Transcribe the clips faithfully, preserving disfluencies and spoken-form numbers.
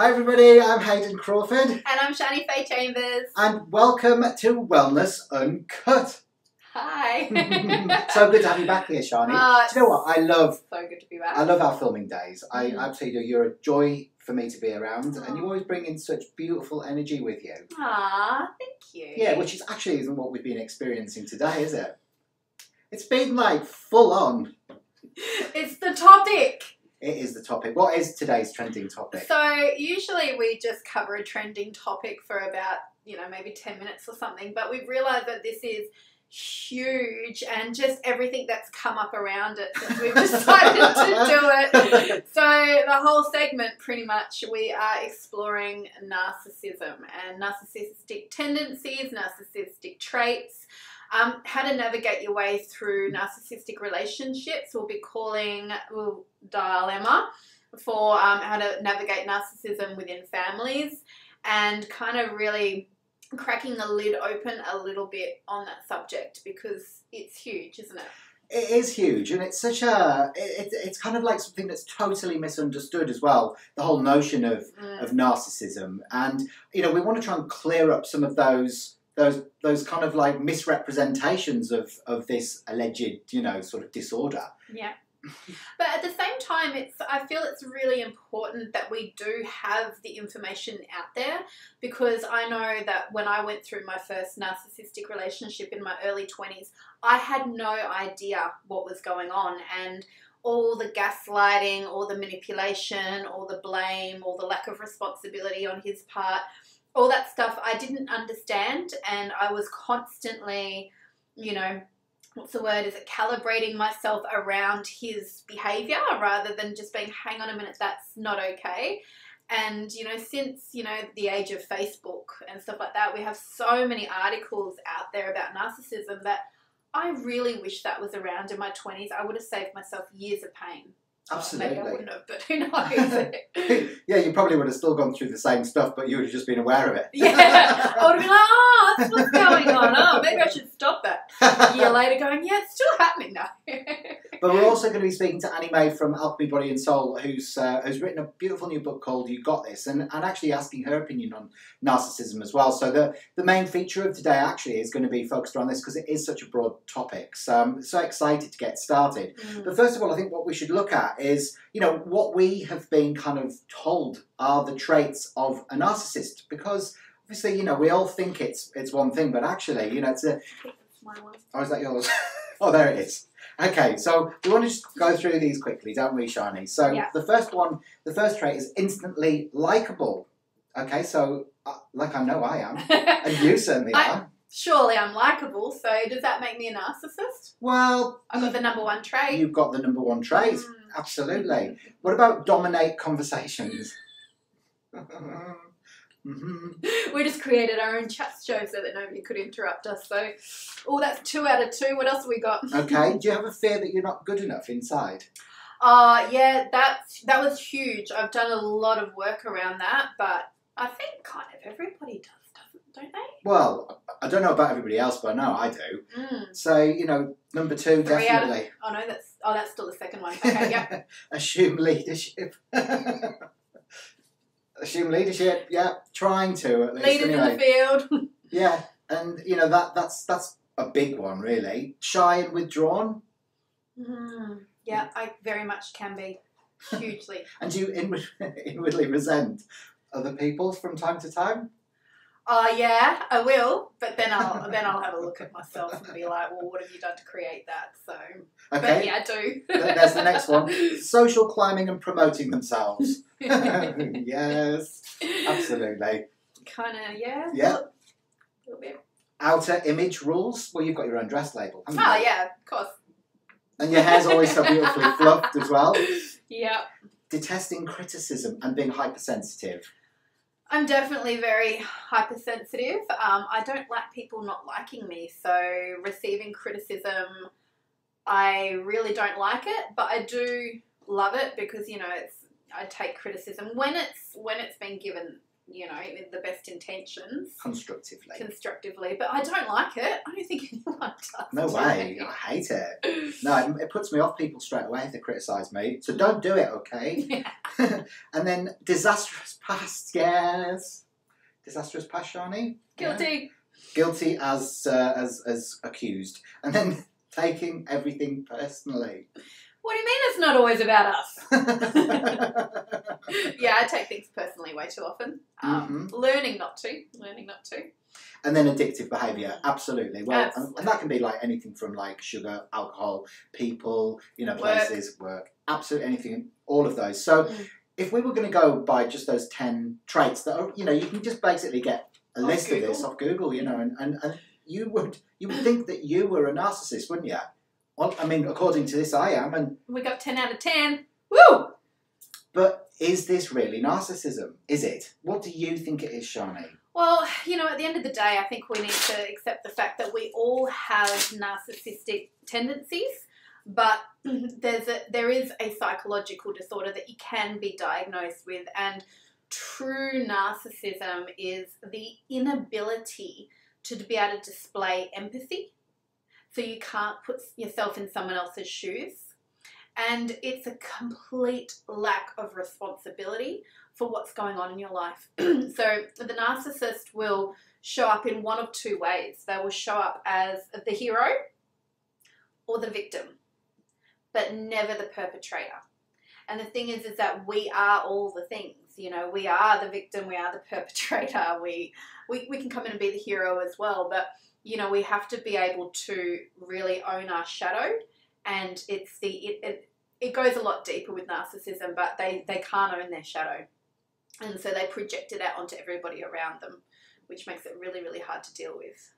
Hi everybody, I'm Hayden Crawford. And I'm Shani Faye Chambers. And welcome to Wellness Uncut. Hi. So good to have you back here, Shani. Uh, Do you know what? I love... So good to be back. I love our filming days. I absolutely do. You're a joy for me to be around. Aww. And you always bring in such beautiful energy with you. Ah, thank you. Yeah, which is actually isn't what we've been experiencing today, is it? It's been like full on. It's the topic. It is the topic. What is today's trending topic? So usually we just cover a trending topic for about, you know, maybe ten minutes or something. But we've realised that this is huge and just everything that's come up around it since we've decided to do it. So the whole segment, pretty much, we are exploring narcissism and narcissistic tendencies, narcissistic traits. Um, how to navigate your way through narcissistic relationships. We'll be calling, we'll dial Emma for um, how to navigate narcissism within families and kind of really cracking the lid open a little bit on that subject because it's huge, isn't it? It is huge, and it's such a, it, it's kind of like something that's totally misunderstood as well, the whole notion of, mm. of narcissism. And, you know, we want to try and clear up some of those Those, those kind of like misrepresentations of, of this alleged, you know, sort of disorder. Yeah. But at the same time, it's, I feel it's really important that we do have the information out there, because I know that when I went through my first narcissistic relationship in my early twenties, I had no idea what was going on, and all the gaslighting, all the manipulation, all the blame, all the lack of responsibility on his part, all that stuff I didn't understand, and I was constantly, you know, what's the word, is it calibrating myself around his behaviour rather than just being, hang on a minute, that's not okay. And, you know, since, you know, the age of Facebook and stuff like that, we have so many articles out there about narcissism that I really wish that was around in my twenties. I would have saved myself years of pain. Absolutely. Maybe I wouldn't have, but who knows? Yeah, you probably would have still gone through the same stuff, but you would have just been aware of it. Yeah, I would have been like, oh, that's what's going on. Oh, maybe I should stop that. A year later going, yeah, it's still happening now. But we're also going to be speaking to Annie Mae from Alchemy Body and Soul, who's, uh, who's written a beautiful new book called You Got This, and, and actually asking her opinion on narcissism as well. So the, the main feature of today actually is going to be focused around this because it is such a broad topic. So I'm so excited to get started. Mm. But first of all, I think what we should look at is, you know, what we have been kind of told are the traits of a narcissist, because obviously, you know, we all think it's it's one thing, but actually, you know, it's a... Oh, is that yours? Oh, there it is. Okay, so we want to just go through these quickly, don't we, Shani? So yeah. the first one, the first trait is instantly likeable. Okay, so uh, like I know I am, and you certainly I are. Surely I'm likeable, so does that make me a narcissist? Well... I've got the number one trait. You've got the number one trait, mm. absolutely. What about dominate conversations? Mm-hmm. We just created our own chat show so that nobody could interrupt us. So, oh, that's two out of two. What else have we got? Okay, do you have a fear that you're not good enough inside? Uh, yeah, that, that was huge. I've done a lot of work around that, but I think kind of everybody does. Don't they? Well, I don't know about everybody else, but I know I do. Mm. So, you know, number two, Three definitely. Out of, oh, no, that's oh, that's still the second one. Okay, yeah. Assume leadership. Assume leadership, yeah. Trying to, at least. Leaders anyway. In the field. Yeah, and, you know, that that's that's a big one, really. Shy and withdrawn. Mm. Yeah, I very much can be. Hugely. And do you inward, inwardly resent other people from time to time? Oh, uh, yeah, I will, but then I'll then I'll have a look at myself and be like, well, what have you done to create that? So, okay. But yeah, I do. There's the next one: social climbing and promoting themselves. Yes, absolutely. Kind of, yeah. Yeah. A little bit. Outer image rules. Well, you've got your own dress label, haven't you? Oh yeah, of course. And your hair's always so beautifully fluffed as well. Yep. Detesting criticism and being hypersensitive. I'm definitely very hypersensitive. Um, I don't like people not liking me, so receiving criticism, I really don't like it, but I do love it because, you know, it's I take criticism when it's when it's been given you know, with the best intentions. Constructively. Constructively. But I don't like it. I don't think anyone does. No way. I hate it. No, it puts me off people straight away if they criticise me. So don't do it, okay? Yeah. And then disastrous past, yes. Disastrous past, Shani? Guilty. Yeah. Guilty as, uh, as, as accused. And then taking everything personally. What do you mean it's not always about us? Yeah, I take things personally way too often. Um, mm-hmm. Learning not to. Learning not to. And then addictive behaviour. Absolutely. Well, absolutely. And that can be like anything from like sugar, alcohol, people, you know, work. places, work. Absolutely anything. All of those. So mm. if we were going to go by just those ten traits that are, you know, you can just basically get a off list Google. of this off Google, you know, and, and, and you would you would think that you were a narcissist, wouldn't you? Well, I mean, according to this, I am. And we got ten out of ten. Woo! But is this really narcissism? Is it? What do you think it is, Shani? Well, you know, at the end of the day, I think we need to accept the fact that we all have narcissistic tendencies, but there's a, there is a psychological disorder that you can be diagnosed with, and true narcissism is the inability to be able to display empathy. So you can't put yourself in someone else's shoes. And it's a complete lack of responsibility for what's going on in your life. So the narcissist will show up in one of two ways. They will show up as the hero or the victim, but never the perpetrator. And the thing is, is that we are all the things. You know, we are the victim, we are the perpetrator, we, we, we can come in and be the hero as well, but you know, we have to be able to really own our shadow, and it's the it, it, it goes a lot deeper with narcissism, but they, they can't own their shadow, and so they project it out onto everybody around them, which makes it really, really hard to deal with.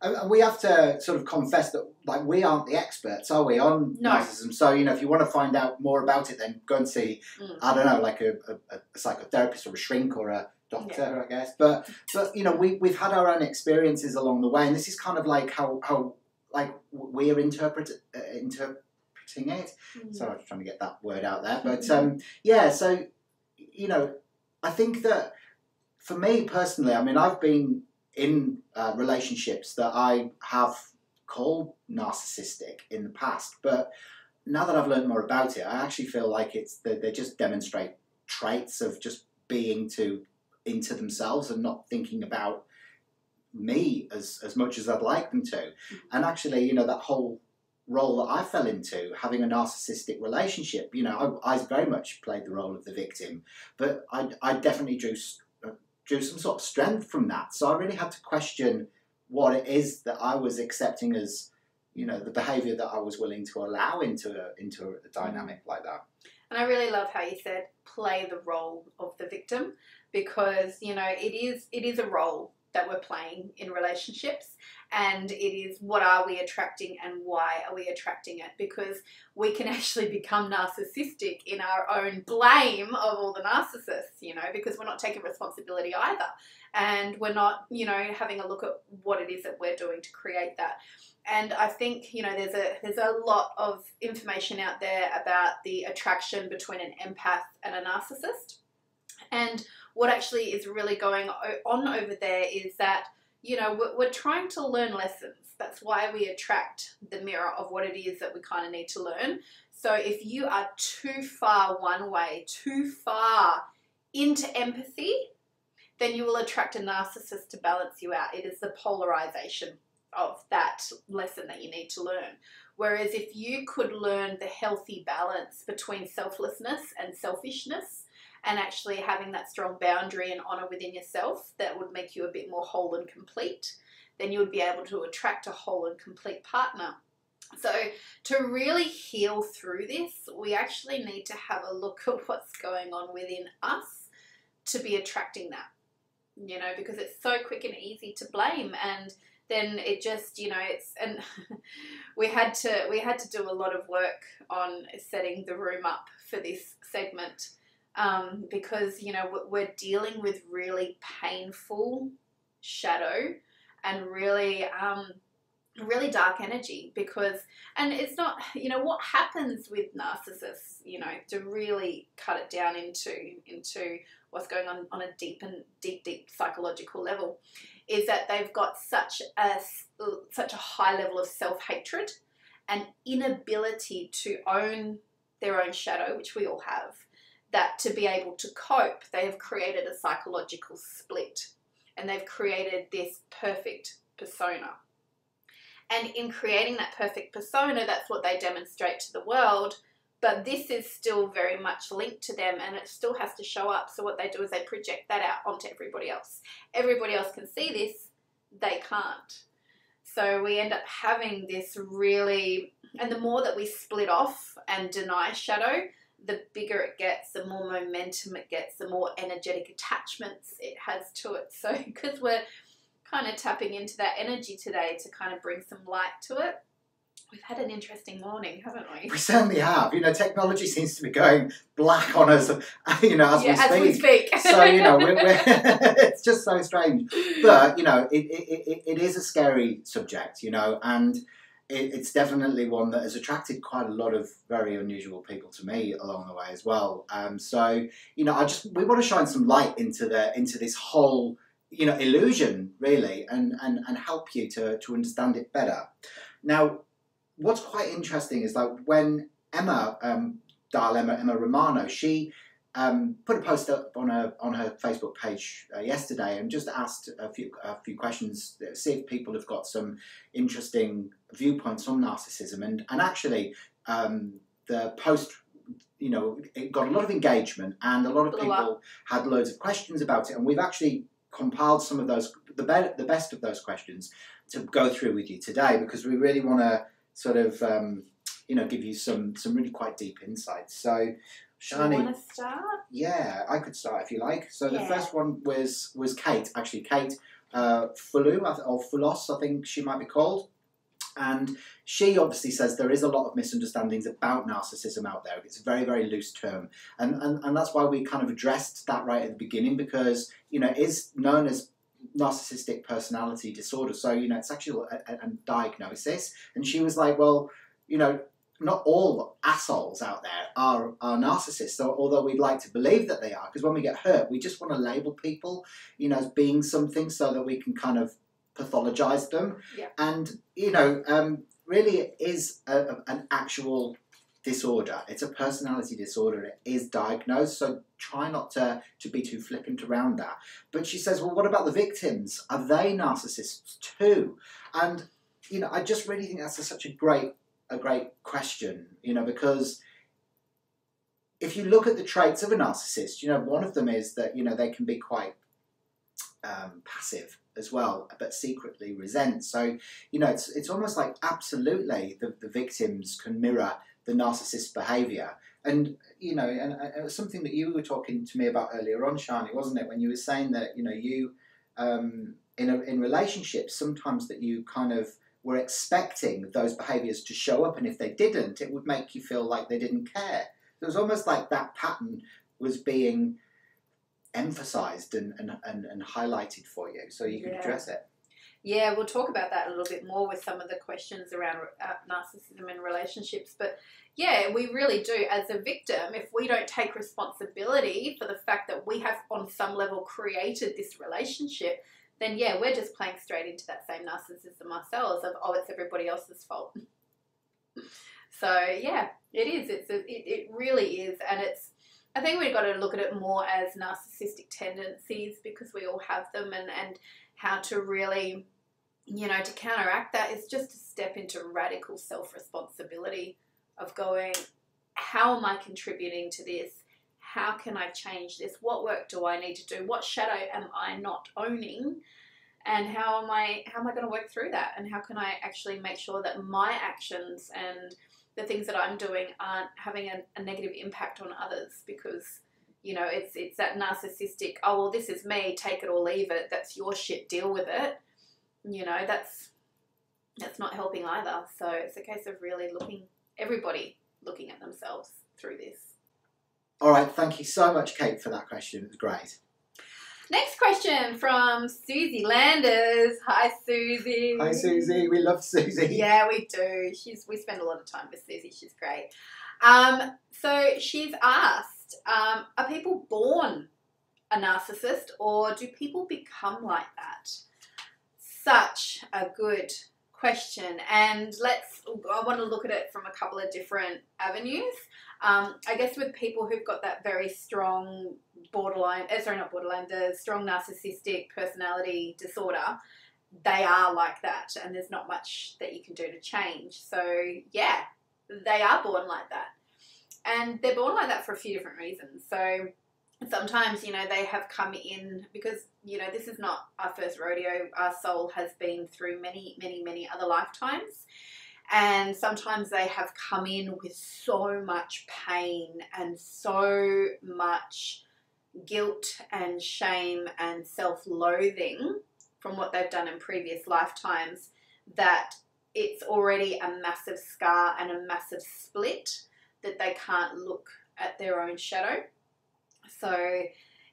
And we have to sort of confess that, like, we aren't the experts, are we, on no. narcissism? So, you know, if you want to find out more about it, then go and see, mm. I don't know, like a, a, a psychotherapist or a shrink or a doctor, yeah. I guess. But, but you know, we, we've had our own experiences along the way, and this is kind of like how, how like, we're interpret, uh, interpreting it. Mm. Sorry, I was trying to get that word out there. But, um, yeah, so, you know, I think that, for me personally, I mean, I've been in uh, relationships that I have called narcissistic in the past, but now that I've learned more about it, I actually feel like it's that they just demonstrate traits of just being too into themselves and not thinking about me as, as much as I'd like them to. And actually, you know, that whole role that I fell into, having a narcissistic relationship, you know, I, I very much played the role of the victim, but I, I definitely drew drew some sort of strength from that. So I really had to question what it is that I was accepting as, you know, the behaviour that I was willing to allow into a, into a dynamic like that. And I really love how you said play the role of the victim, because, you know, it is, it is a role that we're playing in relationships, and it is what are we attracting and why are we attracting it, because we can actually become narcissistic in our own blame of all the narcissists, you know, because we're not taking responsibility either, and we're not, you know, having a look at what it is that we're doing to create that. And I think, you know, there's a there's a lot of information out there about the attraction between an empath and a narcissist. And what actually is really going on over there is that, you know, we're, we're trying to learn lessons. That's why we attract the mirror of what it is that we kind of need to learn. So if you are too far one way, too far into empathy, then you will attract a narcissist to balance you out. It is the polarization of that lesson that you need to learn. Whereas if you could learn the healthy balance between selflessness and selfishness, and actually having that strong boundary and honor within yourself that would make you a bit more whole and complete, then you would be able to attract a whole and complete partner. So to really heal through this, we actually need to have a look at what's going on within us to be attracting that, you know, because it's so quick and easy to blame, and then it just, you know, it's, and we had to, we had to do a lot of work on setting the room up for this segment. Um, because, you know, we're dealing with really painful shadow and really, um, really dark energy, because, and it's not, you know, what happens with narcissists, you know, to really cut it down into, into what's going on on a deep and deep, deep psychological level, is that they've got such a, such a high level of self-hatred and inability to own their own shadow, which we all have, that to be able to cope, they have created a psychological split and they've created this perfect persona. And in creating that perfect persona, that's what they demonstrate to the world, but this is still very much linked to them and it still has to show up. So what they do is they project that out onto everybody else. Everybody else can see this, they can't. So we end up having this really, and the more that we split off and deny shadow, the bigger it gets, the more momentum it gets, the more energetic attachments it has to it. So because we're kind of tapping into that energy today to kind of bring some light to it. We've had an interesting morning, haven't we? We certainly have. You know, technology seems to be going black on us, you know, as, yeah, we, as speak. we speak. So, you know, we're, we're it's just so strange. But, you know, it, it, it, it is a scary subject, you know, and it, it's definitely one that has attracted quite a lot of very unusual people to me along the way as well. Um, so, you know, I just, we want to shine some light into the, into this whole, you know, illusion really, and, and, and help you to, to understand it better. Now, what's quite interesting is like when Emma, um, Darl Emma, Emma Romano, she um, put a post up on her, on her Facebook page uh, yesterday and just asked a few, a few questions, see if people have got some interesting viewpoints on narcissism. And, and actually um, the post, you know, it got a lot of engagement and a lot of people had loads of questions about it. And we've actually compiled some of those, the, be the best of those questions to go through with you today, because we really want to sort of, um, you know, give you some, some really quite deep insights. So, Shani, do you want to start? Yeah, I could start if you like. So yeah. The first one was, was Kate, actually, Kate uh, Fulu, or Fulos, I think she might be called. And she obviously says there is a lot of misunderstandings about narcissism out there. It's a very, very loose term. And, and, and that's why we kind of addressed that right at the beginning, because, you know, it is known as narcissistic personality disorder. So, you know, it's actually a, a, a diagnosis. And she was like, well, you know, not all assholes out there are, are narcissists, so, although we'd like to believe that they are, because when we get hurt, we just want to label people, you know, as being something so that we can kind of pathologize them. Yeah. And, you know, um, really it is a, a, an actual disorder. It's a personality disorder. It is diagnosed, so try not to, to be too flippant around that. But she says, well, what about the victims? Are they narcissists too? And, you know, I just really think that's a, such a great, a great question, you know, because if you look at the traits of a narcissist, you know, one of them is that, you know, they can be quite um, passive as well, but secretly resent. So, you know, it's, it's almost like absolutely the, the victims can mirror the narcissist's behaviour. And, you know, and, and it was something that you were talking to me about earlier on, Shani, wasn't it? When you were saying that, you know, you, um, in, a, in relationships, sometimes that you kind of were expecting those behaviours to show up, and if they didn't, it would make you feel like they didn't care. It was almost like that pattern was being emphasized and, and, and, and highlighted for you, so you can yeah. address it. Yeah, we'll talk about that a little bit more with some of the questions around uh, narcissism and relationships. But yeah, we really do, as a victim, if we don't take responsibility for the fact that we have on some level created this relationship, then yeah, we're just playing straight into that same narcissism ourselves of, oh, it's everybody else's fault. So yeah, it is. It's a, it, it really is. And it's, I think we've got to look at it more as narcissistic tendencies, because we all have them, and, and how to really, you know, to counteract that is just to step into radical self-responsibility of going, how am I contributing to this? How can I change this? What work do I need to do? What shadow am I not owning? And how am I, how am I going to work through that? And how can I actually make sure that my actions and the things that I'm doing aren't having a, a negative impact on others? Because, you know, it's it's that narcissistic, oh, well, this is me, take it or leave it, that's your shit, deal with it. You know, that's that's not helping either. So it's a case of really looking, everybody looking at themselves through this. All right, thank you so much, Kate, for that question. It was great. Next question from Susie Landers. Hi, Susie. Hi, Susie. We love Susie. Yeah, we do. She's, we spend a lot of time with Susie. She's great. Um, so she's asked, um, are people born a narcissist, or do people become like that? Such a good question, and let's, I want to look at it from a couple of different avenues. Um, I guess with people who've got that very strong borderline, sorry not borderline, the strong narcissistic personality disorder, they are like that and there's not much that you can do to change. So yeah, they are born like that. And they're born like that for a few different reasons. So sometimes, you know, they have come in because, you know, this is not our first rodeo. Our soul has been through many, many, many other lifetimes. And sometimes they have come in with so much pain and so much guilt and shame and self-loathing from what they've done in previous lifetimes that it's already a massive scar and a massive split that they can't look at their own shadow. So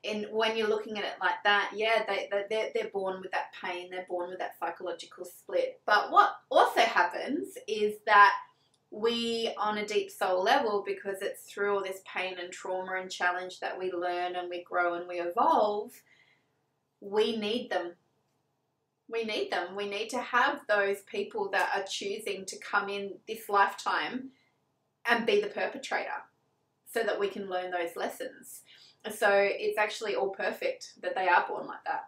in, when you're looking at it like that, yeah, they, they're, they're born with that pain, they're born with that psychological split. But what also happens is that we, on a deep soul level, because it's through all this pain and trauma and challenge that we learn and we grow and we evolve, we need them. We need them. We need to have those people that are choosing to come in this lifetime and be the perpetrator, so that we can learn those lessons. So it's actually all perfect that they are born like that.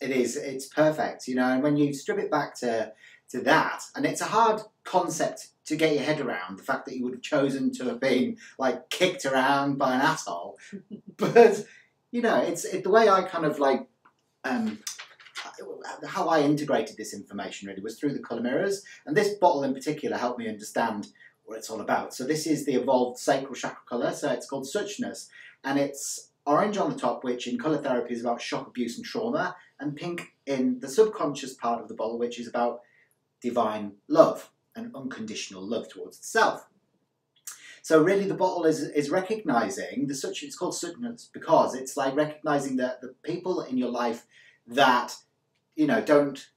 It is. It's perfect, you know. And when you strip it back to to that, and it's a hard concept to get your head around, the fact that you would have chosen to have been like kicked around by an asshole. But you know, it's it, the way I kind of like um, how I integrated this information really was through the colour mirrors, and this bottle in particular helped me understand what it's all about. So this is the evolved sacral chakra colour, so it's called Suchness, and it's orange on the top, which in colour therapy is about shock, abuse and trauma, and pink in the subconscious part of the bottle, which is about divine love and unconditional love towards itself. So really the bottle is, is recognising, the such, it's called Suchness because it's like recognising that the people in your life that, you know, don't,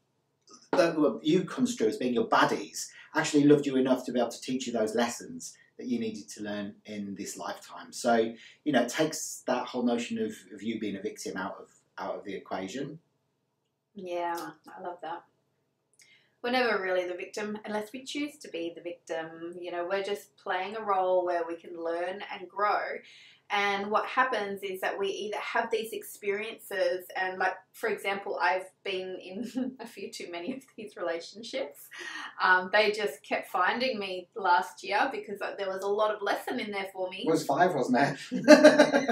that you construe as being your baddies, actually loved you enough to be able to teach you those lessons that you needed to learn in this lifetime. So, you know, it takes that whole notion of, of you being a victim out of out of the equation. Yeah, I love that. We're never really the victim unless we choose to be the victim. You know, we're just playing a role where we can learn and grow. And what happens is that we either have these experiences and, like, for example, I've been in a few too many of these relationships. Um, they just kept finding me last year because there was a lot of lesson in there for me. It was five, wasn't it?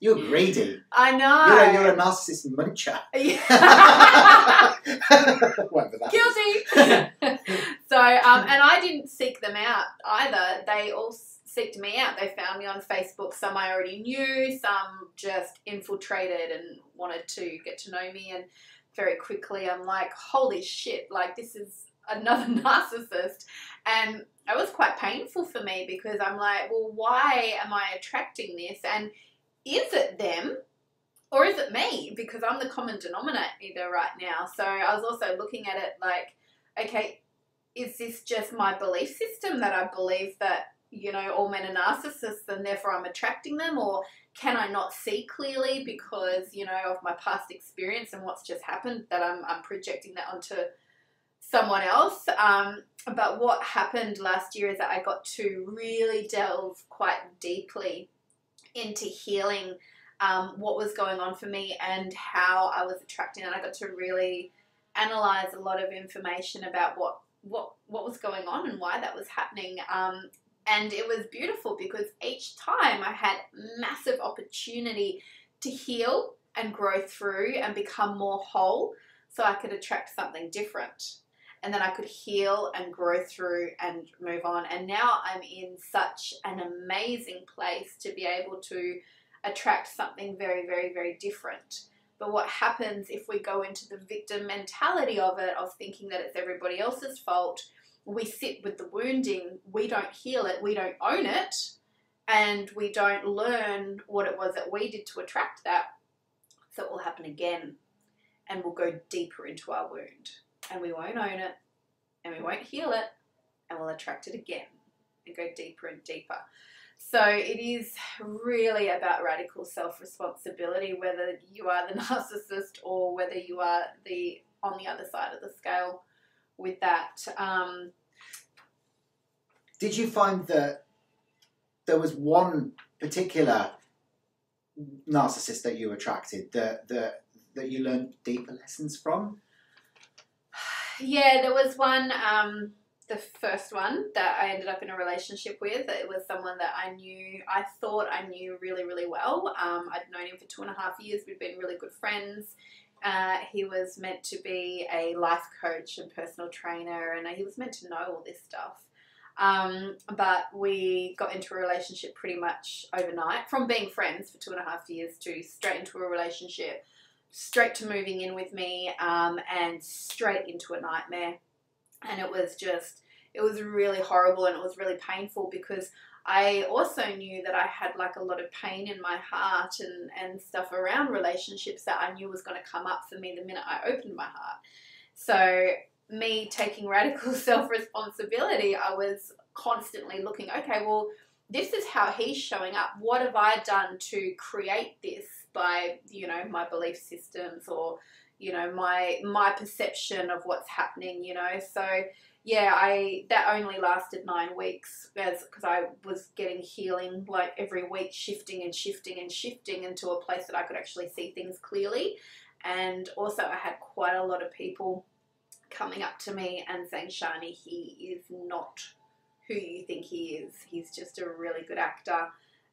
You're greedy. I know. You're a, you're a narcissist muncher. Guilty. So, um, and I didn't seek them out either. They all seeked me out. They found me on Facebook. Some I already knew, some just infiltrated and wanted to get to know me. And very quickly I'm like, holy shit, like this is another narcissist. And it was quite painful for me because I'm like, well, why am I attracting this? And is it them or is it me? Because I'm the common denominator right now. So I was also looking at it like, okay, is this just my belief system that I believe that, you know, all men are narcissists and therefore I'm attracting them? Or can I not see clearly because, you know, of my past experience and what's just happened that I'm, I'm projecting that onto someone else? Um, but what happened last year is that I got to really delve quite deeply into healing um, what was going on for me and how I was attracting. And I got to really analyze a lot of information about what, what, what was going on and why that was happening. Um, And it was beautiful because each time I had massive opportunity to heal and grow through and become more whole so I could attract something different. And then I could heal and grow through and move on. And now I'm in such an amazing place to be able to attract something very, very, very different. But what happens if we go into the victim mentality of it, of thinking that it's everybody else's fault, we sit with the wounding, we don't heal it, we don't own it, and we don't learn what it was that we did to attract that. So it will happen again, and we'll go deeper into our wound, and we won't own it, and we won't heal it, and we'll attract it again, and go deeper and deeper. So it is really about radical self-responsibility, whether you are the narcissist or whether you are the on the other side of the scale with that. Um, Did you find that there was one particular narcissist that you attracted that, that, that you learned deeper lessons from? Yeah, there was one, um, the first one that I ended up in a relationship with. It was someone that I knew, I thought I knew really, really well. Um, I'd known him for two and a half years. We'd been really good friends. Uh, he was meant to be a life coach and personal trainer, and he was meant to know all this stuff. Um, but we got into a relationship pretty much overnight, from being friends for two and a half years to straight into a relationship, straight to moving in with me, um, and straight into a nightmare. And it was just, it was really horrible, and it was really painful, because I also knew that I had like a lot of pain in my heart and, and stuff around relationships that I knew was going to come up for me the minute I opened my heart. So me taking radical self-responsibility, I was constantly looking, okay, well, this is how he's showing up. What have I done to create this by, you know, my belief systems, or, you know, my my perception of what's happening, you know? So yeah, I that only lasted nine weeks as because I was getting healing like every week, shifting and shifting and shifting into a place that I could actually see things clearly. And also I had quite a lot of people coming up to me and saying, Shani, he is not who you think he is. He's just a really good actor.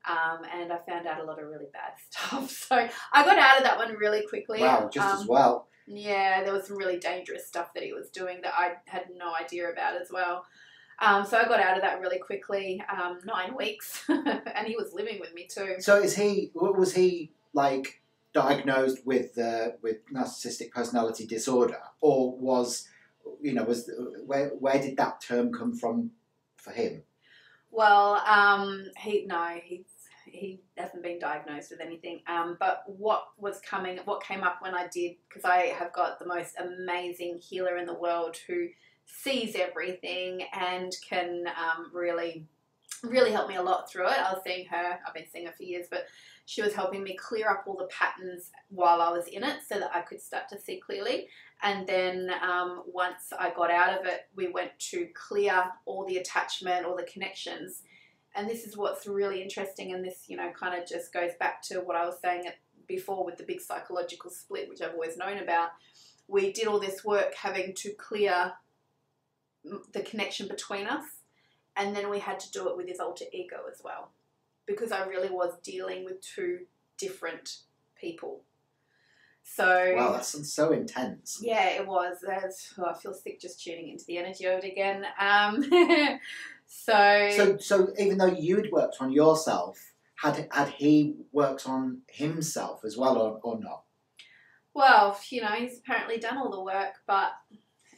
Um, and I found out a lot of really bad stuff. So I got out of that one really quickly. Wow, just um, as well. Yeah, there was some really dangerous stuff that he was doing that I had no idea about as well. Um, so I got out of that really quickly, um, nine weeks. And he was living with me too. So is he, was he like diagnosed with, uh, with narcissistic personality disorder, or was, you know, was, where, where did that term come from for him? Well, um, he, no, he, he hasn't been diagnosed with anything. Um, but what was coming, what came up when I did, because I have got the most amazing healer in the world who sees everything and can um, really, really help me a lot through it. I was seeing her, I've been seeing her for years, but she was helping me clear up all the patterns while I was in it so that I could start to see clearly. And then um, once I got out of it, we went to clear all the attachment, all the connections. And this is what's really interesting, and this, you know, kind of just goes back to what I was saying before with the big psychological split, which I've always known about. We did all this work having to clear the connection between us, and then we had to do it with his alter ego as well, because I really was dealing with two different people. So wow, that sounds so intense. Yeah, it was. Oh, I feel sick just tuning into the energy of it again. Um, so, so, so even though you had worked on yourself, had had he worked on himself as well, or, or not? Well, you know, he's apparently done all the work, but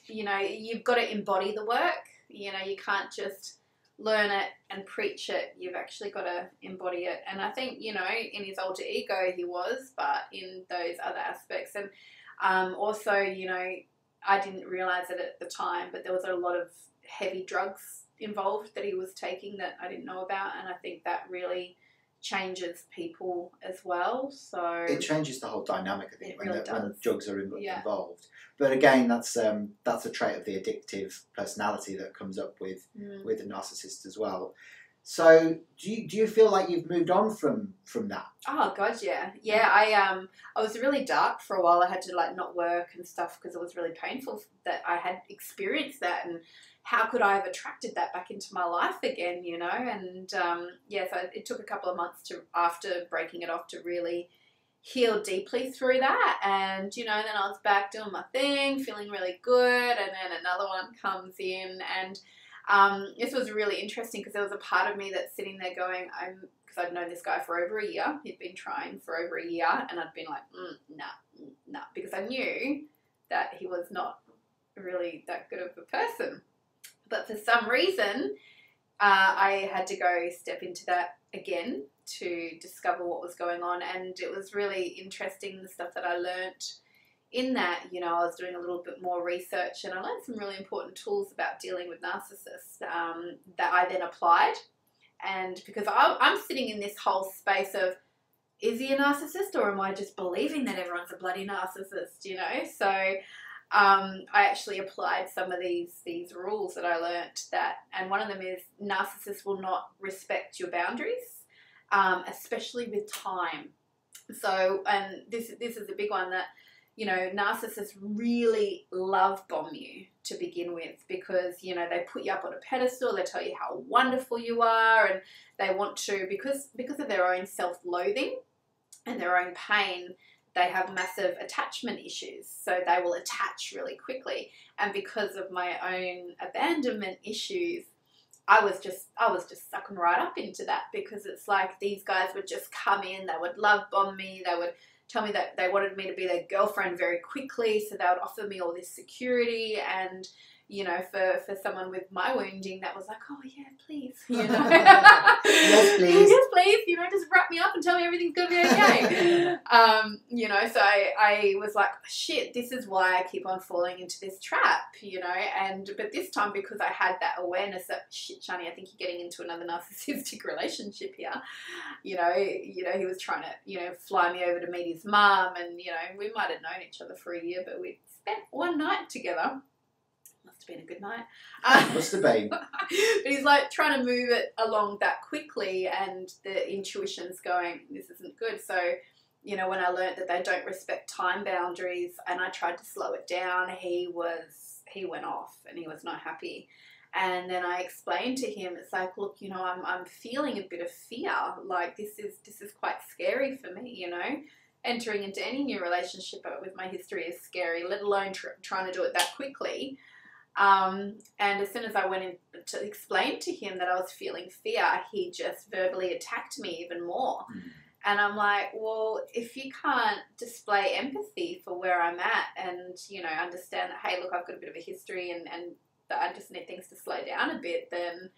you know, you've got to embody the work. You know, you can't just learn it and preach it. You've actually got to embody it. And I think, you know, in his alter ego he was, but in those other aspects. And um, also, you know, I didn't realise it at the time, but there was a lot of heavy drugs involved that he was taking that I didn't know about. And I think that really changes people as well. So it changes the whole dynamic, I think, when, really the, when the drugs are in, yeah. involved. But again, that's um, that's a trait of the addictive personality that comes up with mm. with the narcissist as well. So do you do you feel like you've moved on from from that? Oh God, yeah, yeah. I um I was really dark for a while. I had to like not work and stuff because it was really painful that I had experienced that, and how could I have attracted that back into my life again, you know? And um, yeah, so it took a couple of months to after breaking it off to really heal deeply through that. And, you know, then I was back doing my thing, feeling really good. And then another one comes in. And um, this was really interesting because there was a part of me that's sitting there going, I'm, because I'd known this guy for over a year. He'd been trying for over a year. And I'd been like, mm, nah, nah, because I knew that he was not really that good of a person. But for some reason, uh, I had to go step into that again to discover what was going on. And it was really interesting, the stuff that I learnt in that. You know, I was doing a little bit more research, and I learned some really important tools about dealing with narcissists um, that I then applied. And because I, I'm sitting in this whole space of, is he a narcissist, or am I just believing that everyone's a bloody narcissist, you know? So um, I actually applied some of these these rules that I learnt, that, and one of them is narcissists will not respect your boundaries, um, especially with time. So, and this, this is a big one that, you know, narcissists really love bomb you to begin with, because, you know, they put you up on a pedestal, they tell you how wonderful you are, and they want to, because because of their own self-loathing and their own pain, they have massive attachment issues, so they will attach really quickly. And because of my own abandonment issues, I was just I was just sucking right up into that, because it's like these guys would just come in, they would love bomb me, they would tell me that they wanted me to be their girlfriend very quickly, so they would offer me all this security. And, you know, for, for someone with my wounding, that was like, oh, yeah, please. You know? Yes, please. Yes, please. You know, just wrap me up and tell me everything's going to be okay. um, you know, so I, I was like, shit, this is why I keep on falling into this trap, you know. And but this time, because I had that awareness that, shit, Shani, I think you're getting into another narcissistic relationship here. You know, you know, he was trying to, you know, fly me over to meet his mum, and, you know, we might have known each other for a year, but we spent one night together. Must have been a good night. Uh, Must have been. But he's like trying to move it along that quickly, and the intuition's going, this isn't good. So, you know, when I learned that they don't respect time boundaries, and I tried to slow it down, he was, he went off, and he was not happy. And then I explained to him, it's like, look, you know, I'm, I'm feeling a bit of fear. Like, this is, this is quite scary for me, you know. Entering into any new relationship with my history is scary, let alone tr trying to do it that quickly. Um, and as soon as I went in to explain to him that I was feeling fear, he just verbally attacked me even more. Mm. And I'm like, well, if you can't display empathy for where I'm at, and, you know, understand that, hey, look, I've got a bit of a history, and, and that I just need things to slow down a bit, then,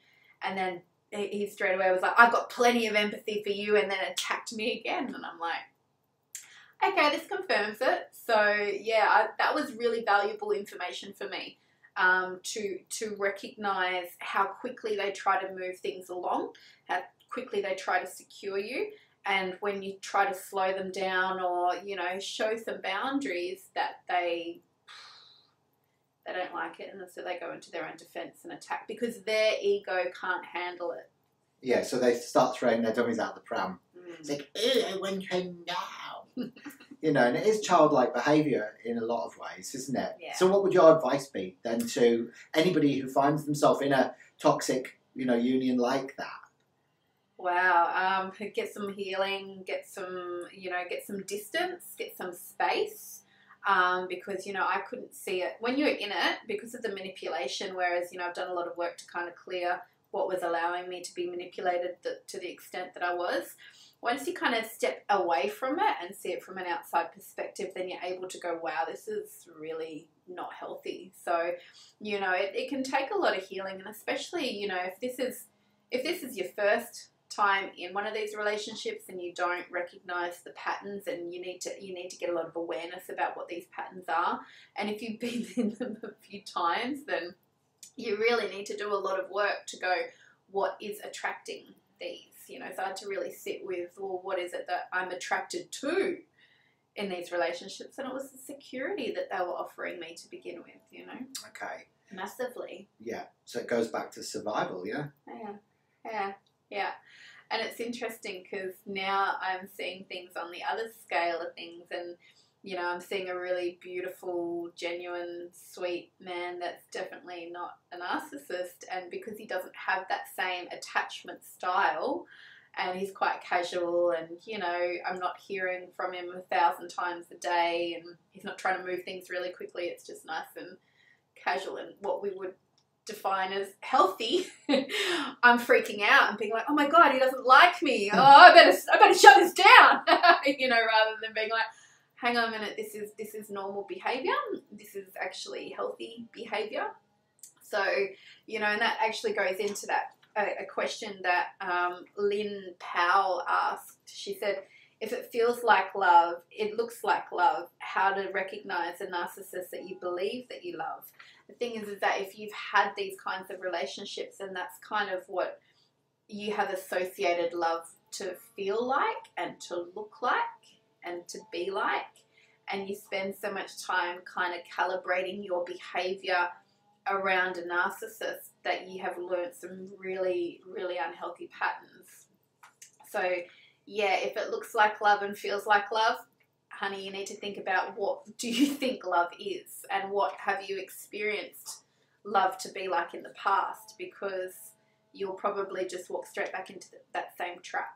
and then he straight away was like, I've got plenty of empathy for you, and then attacked me again. And I'm like, okay, this confirms it. So yeah, I, that was really valuable information for me. Um, to, to recognize how quickly they try to move things along, how quickly they try to secure you. And when you try to slow them down, or, you know, show some boundaries, that they, they don't like it. And so they go into their own defense and attack, because their ego can't handle it. Yeah, so they start throwing their dummies out of the pram. Mm. It's like, oh, I want her now. You know, and it is childlike behaviour in a lot of ways, isn't it? Yeah. So what would your advice be then to anybody who finds themselves in a toxic, you know, union like that? Wow, um, get some healing, get some, you know, get some distance, get some space, um, because, you know, I couldn't see it. When you're in it, because of the manipulation, whereas, you know, I've done a lot of work to kind of clear what was allowing me to be manipulated to the extent that I was. Once you kind of step away from it and see it from an outside perspective, then you're able to go, wow, this is really not healthy. So, you know, it, it can take a lot of healing, and especially, you know, if this is if this is your first time in one of these relationships and you don't recognize the patterns, and you need to you need to get a lot of awareness about what these patterns are. And if you've been in them a few times, then you really need to do a lot of work to go, what is attracting these? You know, so I had to really sit with, well, what is it that I'm attracted to in these relationships? And it was the security that they were offering me to begin with, you know. Okay. Massively. Yeah. So it goes back to survival, yeah? Yeah. Yeah. Yeah. And it's interesting, because now I'm seeing things on the other scale of things, and, you know, I'm seeing a really beautiful, genuine, sweet man that's definitely not a narcissist. And because he doesn't have that same attachment style, and he's quite casual, and, you know, I'm not hearing from him a thousand times a day, and he's not trying to move things really quickly. It's just nice and casual, and what we would define as healthy. I'm freaking out and being like, oh my God, he doesn't like me. Oh, I better, I better shut this down, you know, rather than being like, hang on a minute, this is, this is normal behaviour. This is actually healthy behaviour. So, you know, and that actually goes into that, a, a question that um, Lynn Powell asked. She said, if it feels like love, it looks like love, how to recognise a narcissist that you believe that you love. The thing is, is that if you've had these kinds of relationships, and that's kind of what you have associated love to feel like and to look like and to be like, and you spend so much time kind of calibrating your behavior around a narcissist that you have learned some really, really unhealthy patterns. So yeah, if it looks like love and feels like love, honey, you need to think about, what do you think love is, and what have you experienced love to be like in the past, because you'll probably just walk straight back into that same trap.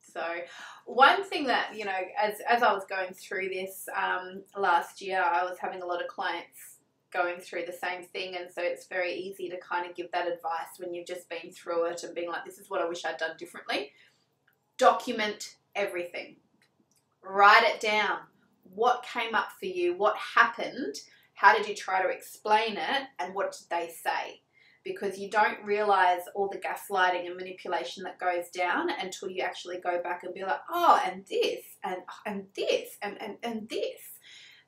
So one thing that, you know, as, as I was going through this um, last year, I was having a lot of clients going through the same thing, and so it's very easy to kind of give that advice when you've just been through it and being like, this is what I wish I'd done differently. Document everything. Write it down. What came up for you? What happened? How did you try to explain it? And what did they say? Because you don't realize all the gaslighting and manipulation that goes down until you actually go back and be like, oh, and this, and and this, and, and, and this.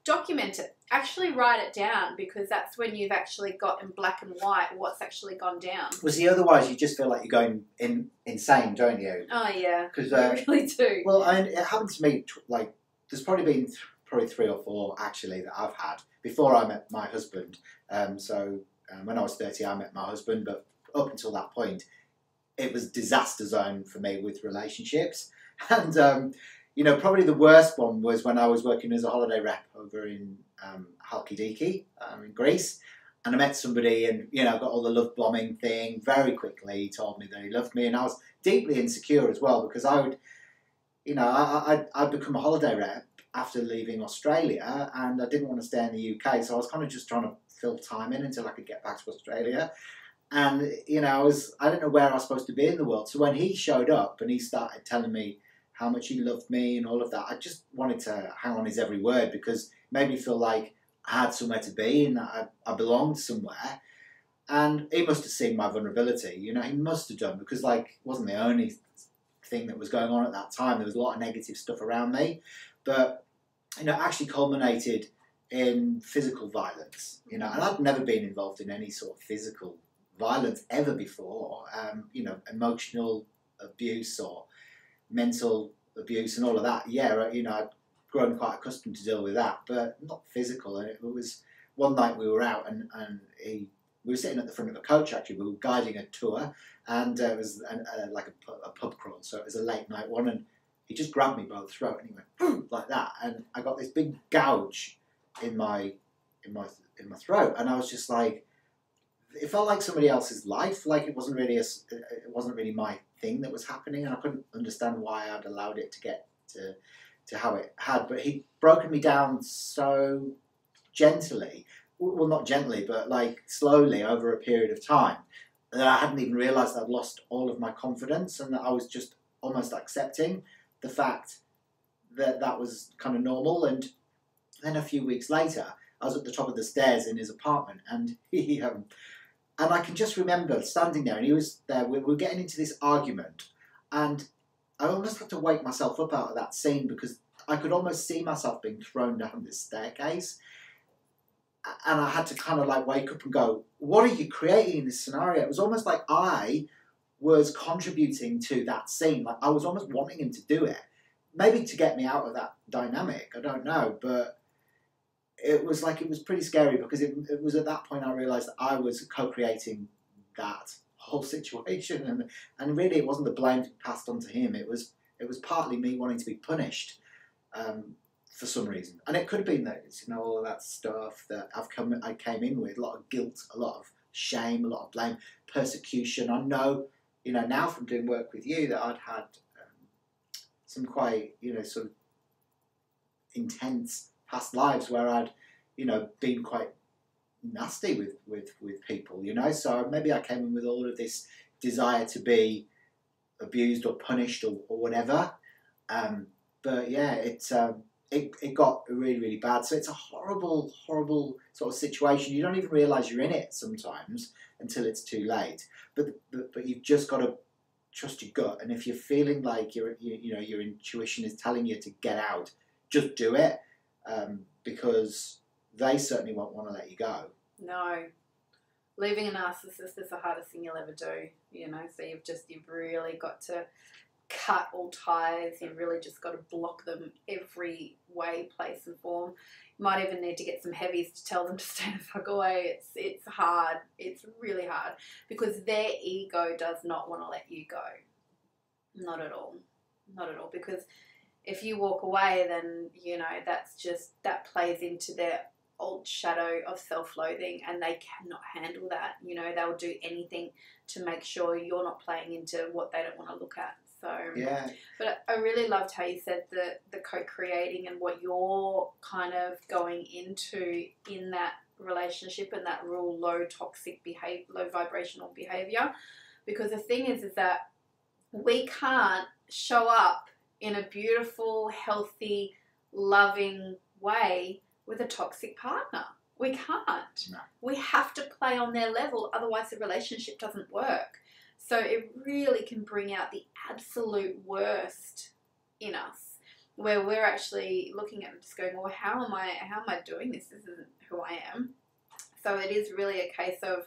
Document it. Actually write it down, because that's when you've actually got in black and white what's actually gone down. Well, see, otherwise you just feel like you're going in, insane, don't you? Oh, yeah. Because uh, I really do. Well, and it happened to me, like, there's probably been th probably three or four, actually, that I've had before I met my husband. Um, so... Um, when I was thirty, I met my husband, but up until that point, it was disaster zone for me with relationships. And, um, you know, probably the worst one was when I was working as a holiday rep over in um, Halkidiki, um, in Greece. And I met somebody and, you know, got all the love bombing thing very quickly. He told me that he loved me, and I was deeply insecure as well, because I would, you know, I, I'd, I'd become a holiday rep after leaving Australia, and I didn't want to stay in the U K, so I was kind of just trying to fill time in until I could get back to Australia. And, you know, I was, I don't know where I was supposed to be in the world. So when he showed up and he started telling me how much he loved me and all of that, I just wanted to hang on his every word, because it made me feel like I had somewhere to be and that I, I belonged somewhere. And he must have seen my vulnerability, you know, he must have done, because, like, it wasn't the only thing that was going on at that time. There was a lot of negative stuff around me, but, you know, it actually culminated in physical violence, you know, and I've never been involved in any sort of physical violence ever before, um, you know, emotional abuse or mental abuse and all of that. Yeah, you know, I'd grown quite accustomed to deal with that, but not physical. And it was one night we were out, and, and he, we were sitting at the front of a coach, actually. We were guiding a tour, and uh, it was an, uh, like a, a pub crawl, so it was a late night one, and he just grabbed me by the throat and he went, boom, like that, and I got this big gouge in my in my in my throat, and I was just like, it felt like somebody else's life. Like, it wasn't really a, it wasn't really my thing that was happening, and I couldn't understand why I'd allowed it to get to to how it had. But he'd broken me down so gently, well, not gently, but like slowly over a period of time, that I hadn't even realised I'd lost all of my confidence, and that I was just almost accepting the fact that that was kind of normal. And then a few weeks later, I was at the top of the stairs in his apartment, and he, um, and I can just remember standing there, and he was there, we were getting into this argument, and I almost had to wake myself up out of that scene, because I could almost see myself being thrown down this staircase, and I had to kind of like wake up and go, what are you creating in this scenario? It was almost like I was contributing to that scene, like I was almost wanting him to do it, maybe to get me out of that dynamic, I don't know, but it was like, it was pretty scary, because it, it was at that point I realised that I was co-creating that whole situation, and and really it wasn't the blame passed on to him. It was it was partly me wanting to be punished um, for some reason, and it could have been that, you know, all of that stuff that I've come I came in with, a lot of guilt, a lot of shame, a lot of blame, persecution. I know, you know, now from doing work with you, that I'd had um, some quite, you know, sort of intense past lives where I'd, you know, been quite nasty with, with, with people, you know, so maybe I came in with all of this desire to be abused or punished or, or whatever, um, but yeah, it, um, it, it got really, really bad, so it's a horrible, horrible sort of situation. You don't even realise you're in it sometimes until it's too late, but, but, but you've just got to trust your gut, and if you're feeling like, you're, you, you know, your intuition is telling you to get out, just do it. Um, because they certainly won't want to let you go. No, leaving a narcissist is the hardest thing you'll ever do, you know, so you've just, you've really got to cut all ties. You've really just got to block them every way, place and form. You might even need to get some heavies to tell them to stay the fuck away. It's, it's hard. It's really hard because their ego does not want to let you go. Not at all. Not at all. Because if you walk away, then, you know, that's just, that plays into their old shadow of self-loathing, and they cannot handle that. You know, they'll do anything to make sure you're not playing into what they don't want to look at. So, yeah. But I really loved how you said the, the co-creating and what you're kind of going into in that relationship and that real low toxic behavior, low vibrational behavior. Because the thing is, is that we can't show up in a beautiful, healthy, loving way with a toxic partner. We can't. No. We have to play on their level, otherwise the relationship doesn't work. So it really can bring out the absolute worst in us, where we're actually looking at them just going, well, how am I, how am I doing this? This isn't who I am. So it is really a case of,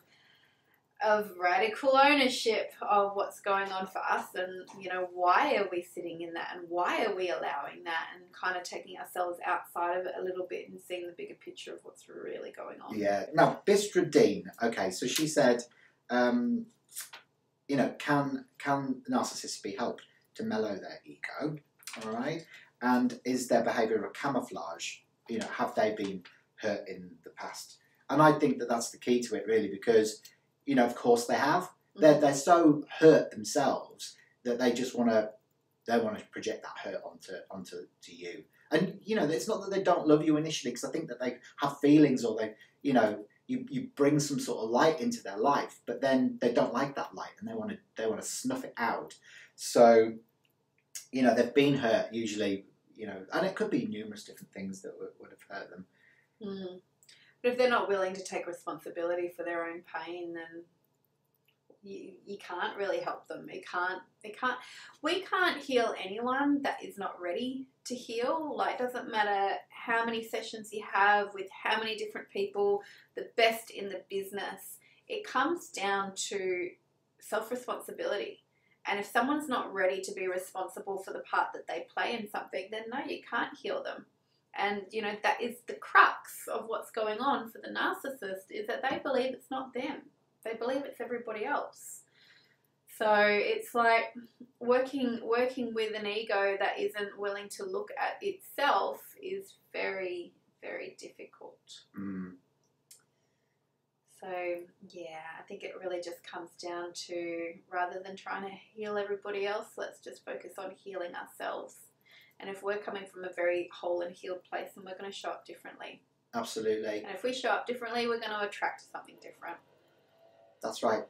of radical ownership of what's going on for us, and, you know, why are we sitting in that, and why are we allowing that, and kind of taking ourselves outside of it a little bit and seeing the bigger picture of what's really going on. Yeah. Now, Bistra Dean, okay, so she said... Um, You know, can can narcissists be helped to mellow their ego, all right? And is their behaviour a camouflage? You know, have they been hurt in the past? And I think that that's the key to it, really, because, you know, of course they have. They're, they're so hurt themselves that they just want to, they want to project that hurt onto, onto to you. And, you know, it's not that they don't love you initially, because I think that they have feelings, or they, you know, You, you bring some sort of light into their life, but then they don't like that light, and they want to they want to snuff it out. So, you know, they've been hurt usually, you know, and it could be numerous different things that would, would have hurt them. Mm. But if they're not willing to take responsibility for their own pain, then you, you can't really help them. It can't. It can't. We can't heal anyone that is not ready to heal. Like, doesn't matter how many sessions you have with how many different people, the best in the business. It comes down to self-responsibility. And if someone's not ready to be responsible for the part that they play in something, then no, you can't heal them. And, you know, that is the crux of what's going on for the narcissist, is that they believe it's not them. They believe it's everybody else. So it's like working working with an ego that isn't willing to look at itself is very, very difficult. Mm. So, yeah, I think it really just comes down to, rather than trying to heal everybody else, let's just focus on healing ourselves. And if we're coming from a very whole and healed place, then we're going to show up differently. Absolutely. And if we show up differently, we're going to attract something different. That's right.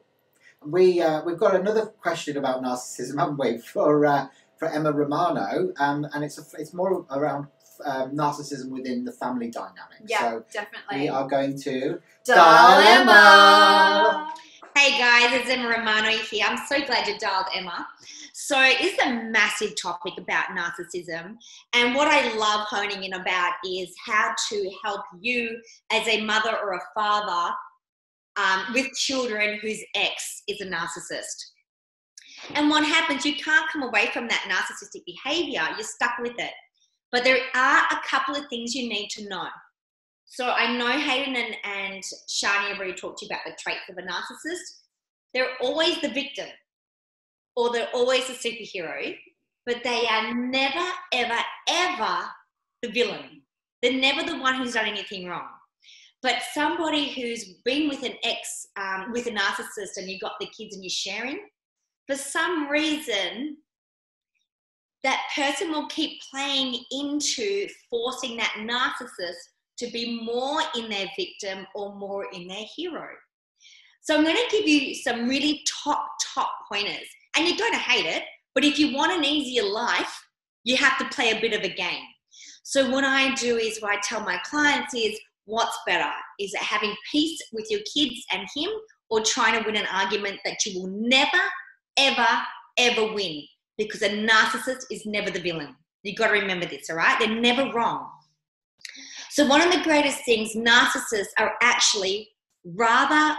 We, uh, we've got another question about narcissism, haven't we, for, uh, for Emma Romano, um, and it's, a, it's more around um, narcissism within the family dynamic. Yeah, so definitely. We are going to... Dilemma! Hey guys, it's Emma Romano here. I'm so glad you dialed, Emma. So it's a massive topic about narcissism, and what I love honing in about is how to help you as a mother or a father Um, with children whose ex is a narcissist. And what happens, you can't come away from that narcissistic behavior. You're stuck with it. But there are a couple of things you need to know. So I know Hayden and, and Shani have already talked to you about the traits of a narcissist. They're always the victim, or they're always the superhero, but they are never, ever, ever the villain. They're never the one who's done anything wrong. But somebody who's been with an ex, um, with a narcissist, and you've got the kids and you're sharing, for some reason, that person will keep playing into forcing that narcissist to be more in their victim or more in their hero. So I'm going to give you some really top, top pointers. And you're going to hate it, but if you want an easier life, you have to play a bit of a game. So what I do is, what I tell my clients is, what's better? Is it having peace with your kids and him, or trying to win an argument that you will never, ever, ever win? Because a narcissist is never the villain. You've got to remember this, all right? They're never wrong. So one of the greatest things, narcissists are actually rather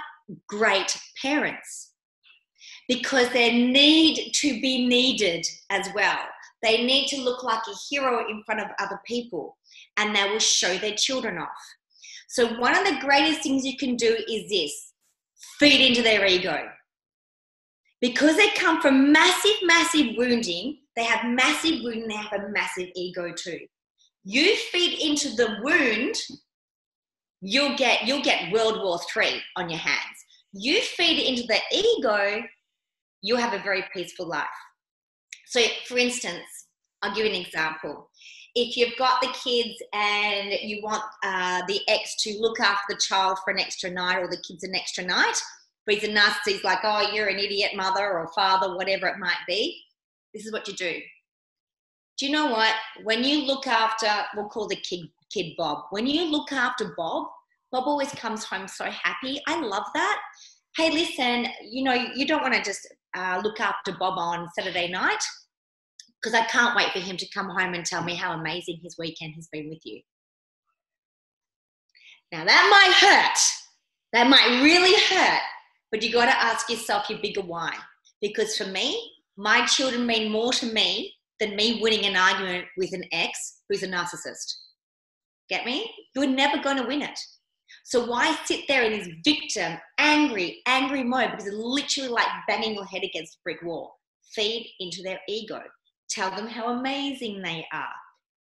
great parents, because they need to be needed as well. They need to look like a hero in front of other people, and they will show their children off. So one of the greatest things you can do is this: feed into their ego. Because they come from massive, massive wounding, they have massive wound, they have a massive ego too. You feed into the wound, you'll get, you'll get World War Three on your hands. You feed into the ego, you'll have a very peaceful life. So for instance, I'll give you an example. If you've got the kids and you want uh, the ex to look after the child for an extra night, or the kids an extra night, but he's a narcissist, like, oh, you're an idiot mother or father, whatever it might be, this is what you do. Do you know what? When you look after, we'll call the kid, kid Bob. When you look after Bob, Bob always comes home so happy. I love that. Hey, listen, you know, you don't want to just uh, look after Bob on Saturday night, because I can't wait for him to come home and tell me how amazing his weekend has been with you. Now, that might hurt. That might really hurt. But you got to ask yourself your bigger why. Because for me, my children mean more to me than me winning an argument with an ex who's a narcissist. Get me? You're never going to win it. So why sit there in this victim, angry, angry mode? Because it's literally like banging your head against a brick wall. Feed into their ego. Tell them how amazing they are.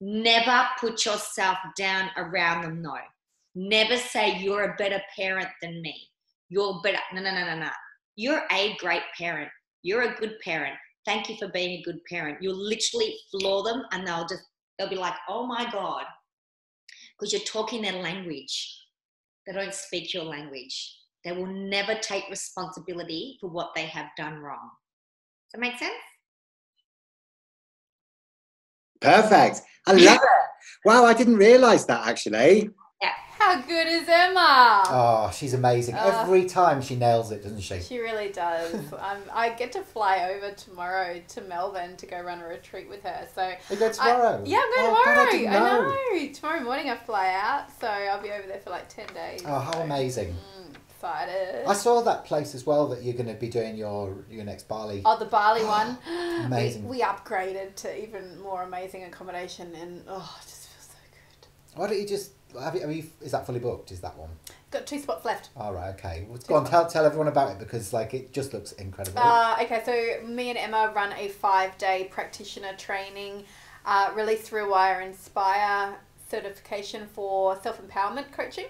Never put yourself down around them, no. Never say you're a better parent than me. You're better. No, no, no, no, no. You're a great parent. You're a good parent. Thank you for being a good parent. You'll literally floor them, and they'll just, they'll be like, oh my God. Because you're talking their language. They don't speak your language. They will never take responsibility for what they have done wrong. Does that make sense? Perfect. I love it. Wow, I didn't realise that, actually. Yeah. How good is Emma? Oh, she's amazing. Uh, Every time she nails it, doesn't she? She really does. um, I get to fly over tomorrow to Melbourne to go run a retreat with her. So you go tomorrow? I, yeah, I'm going oh, tomorrow. God, I didn't know. I know. Tomorrow morning I fly out, so I'll be over there for like ten days. Oh, how so amazing. Mm, excited. I saw that place as well that you're going to be doing your, your next Bali. Oh, the Bali one. Amazing. We, we upgraded to even more amazing accommodation, and oh, it just feels so good. Why don't you just... Have you, have you, is that fully booked? Is that one? Got two spots left. All right, okay. Well, go on, tell, tell everyone about it, because like it just looks incredible. Uh, okay, so me and Emma run a five-day practitioner training, uh, Release Rewire Inspire certification for self-empowerment coaching.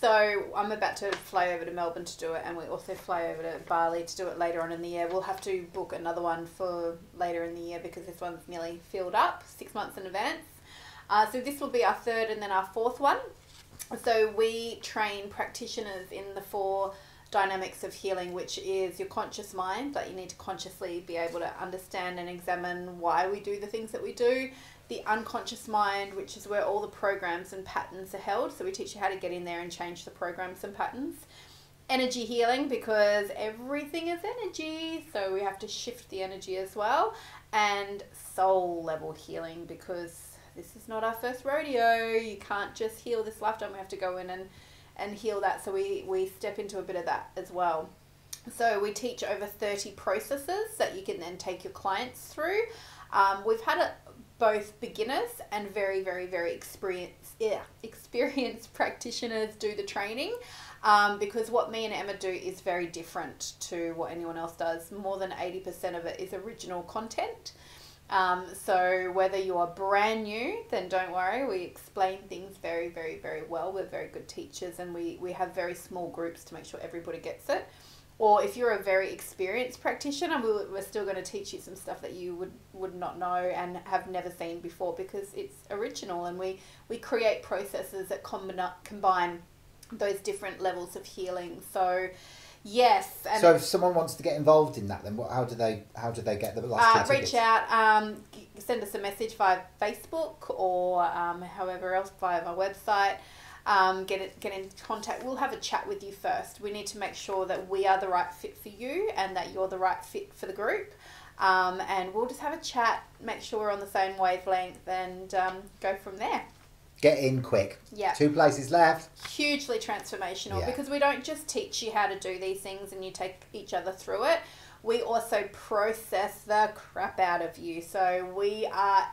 So I'm about to fly over to Melbourne to do it, and we also fly over to Bali to do it later on in the year. We'll have to book another one for later in the year, because this one's nearly filled up, six months in advance. Uh, so this will be our third and then our fourth one. So we train practitioners in the four dynamics of healing, which is your conscious mind, that you need to consciously be able to understand and examine why we do the things that we do. The unconscious mind, which is where all the programs and patterns are held. So we teach you how to get in there and change the programs and patterns. Energy healing, because everything is energy, so we have to shift the energy as well. And soul level healing, because... this is not our first rodeo. You can't just heal this lifetime. We have to go in and, and heal that. So we, we step into a bit of that as well. So we teach over thirty processes that you can then take your clients through. Um, we've had a, both beginners and very, very, very experienced, yeah, experienced practitioners do the training, um, because what me and Emma do is very different to what anyone else does. More than eighty percent of it is original content. Um, so whether you are brand new, then don't worry, we explain things very, very, very well. We're very good teachers, and we, we have very small groups to make sure everybody gets it. Or if you're a very experienced practitioner, we, we're still going to teach you some stuff that you would, would not know and have never seen before, because it's original, and we, we create processes that combine, combine those different levels of healing. So... yes. And so if someone wants to get involved in that, then what? How do they? How do they get the last? Uh, reach out. Um, send us a message via Facebook, or um, however else, via our website. Um, get it. Get in contact. We'll have a chat with you first. We need to make sure that we are the right fit for you, and that you're the right fit for the group. Um, and we'll just have a chat. Make sure we're on the same wavelength, and um, go from there. Get in quick. Yeah. Two places left. Hugely transformational, yeah. because we don't just teach you how to do these things and you take each other through it. We also process the crap out of you. So we are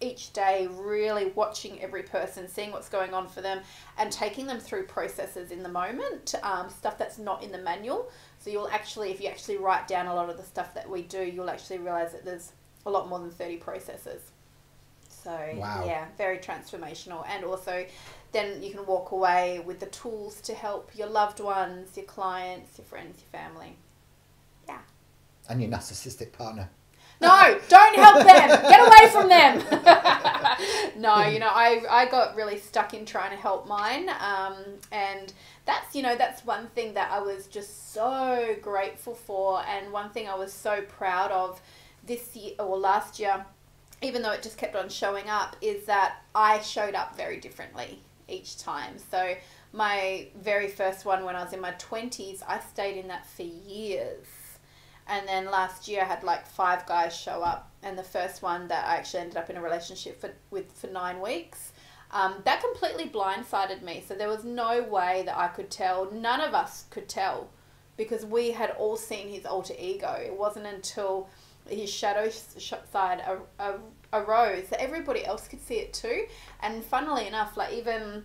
each day really watching every person, seeing what's going on for them and taking them through processes in the moment, um, stuff that's not in the manual. So you'll actually, if you actually write down a lot of the stuff that we do, you'll actually realize that there's a lot more than thirty processes. So, wow. yeah, very transformational. And also then you can walk away with the tools to help your loved ones, your clients, your friends, your family. Yeah. And your narcissistic partner. No, don't help them. Get away from them. No, you know, I, I got really stuck in trying to help mine. Um, and that's, you know, that's one thing that I was just so grateful for. And one thing I was so proud of this year or last year, even though it just kept on showing up, is that I showed up very differently each time. So my very first one when I was in my twenties, I stayed in that for years. And then last year I had like five guys show up. And the first one that I actually ended up in a relationship for, with for nine weeks, um, that completely blindsided me. So there was no way that I could tell. None of us could tell because we had all seen his alter ego. It wasn't until his shadow side arose that everybody else could see it too. And funnily enough, like even,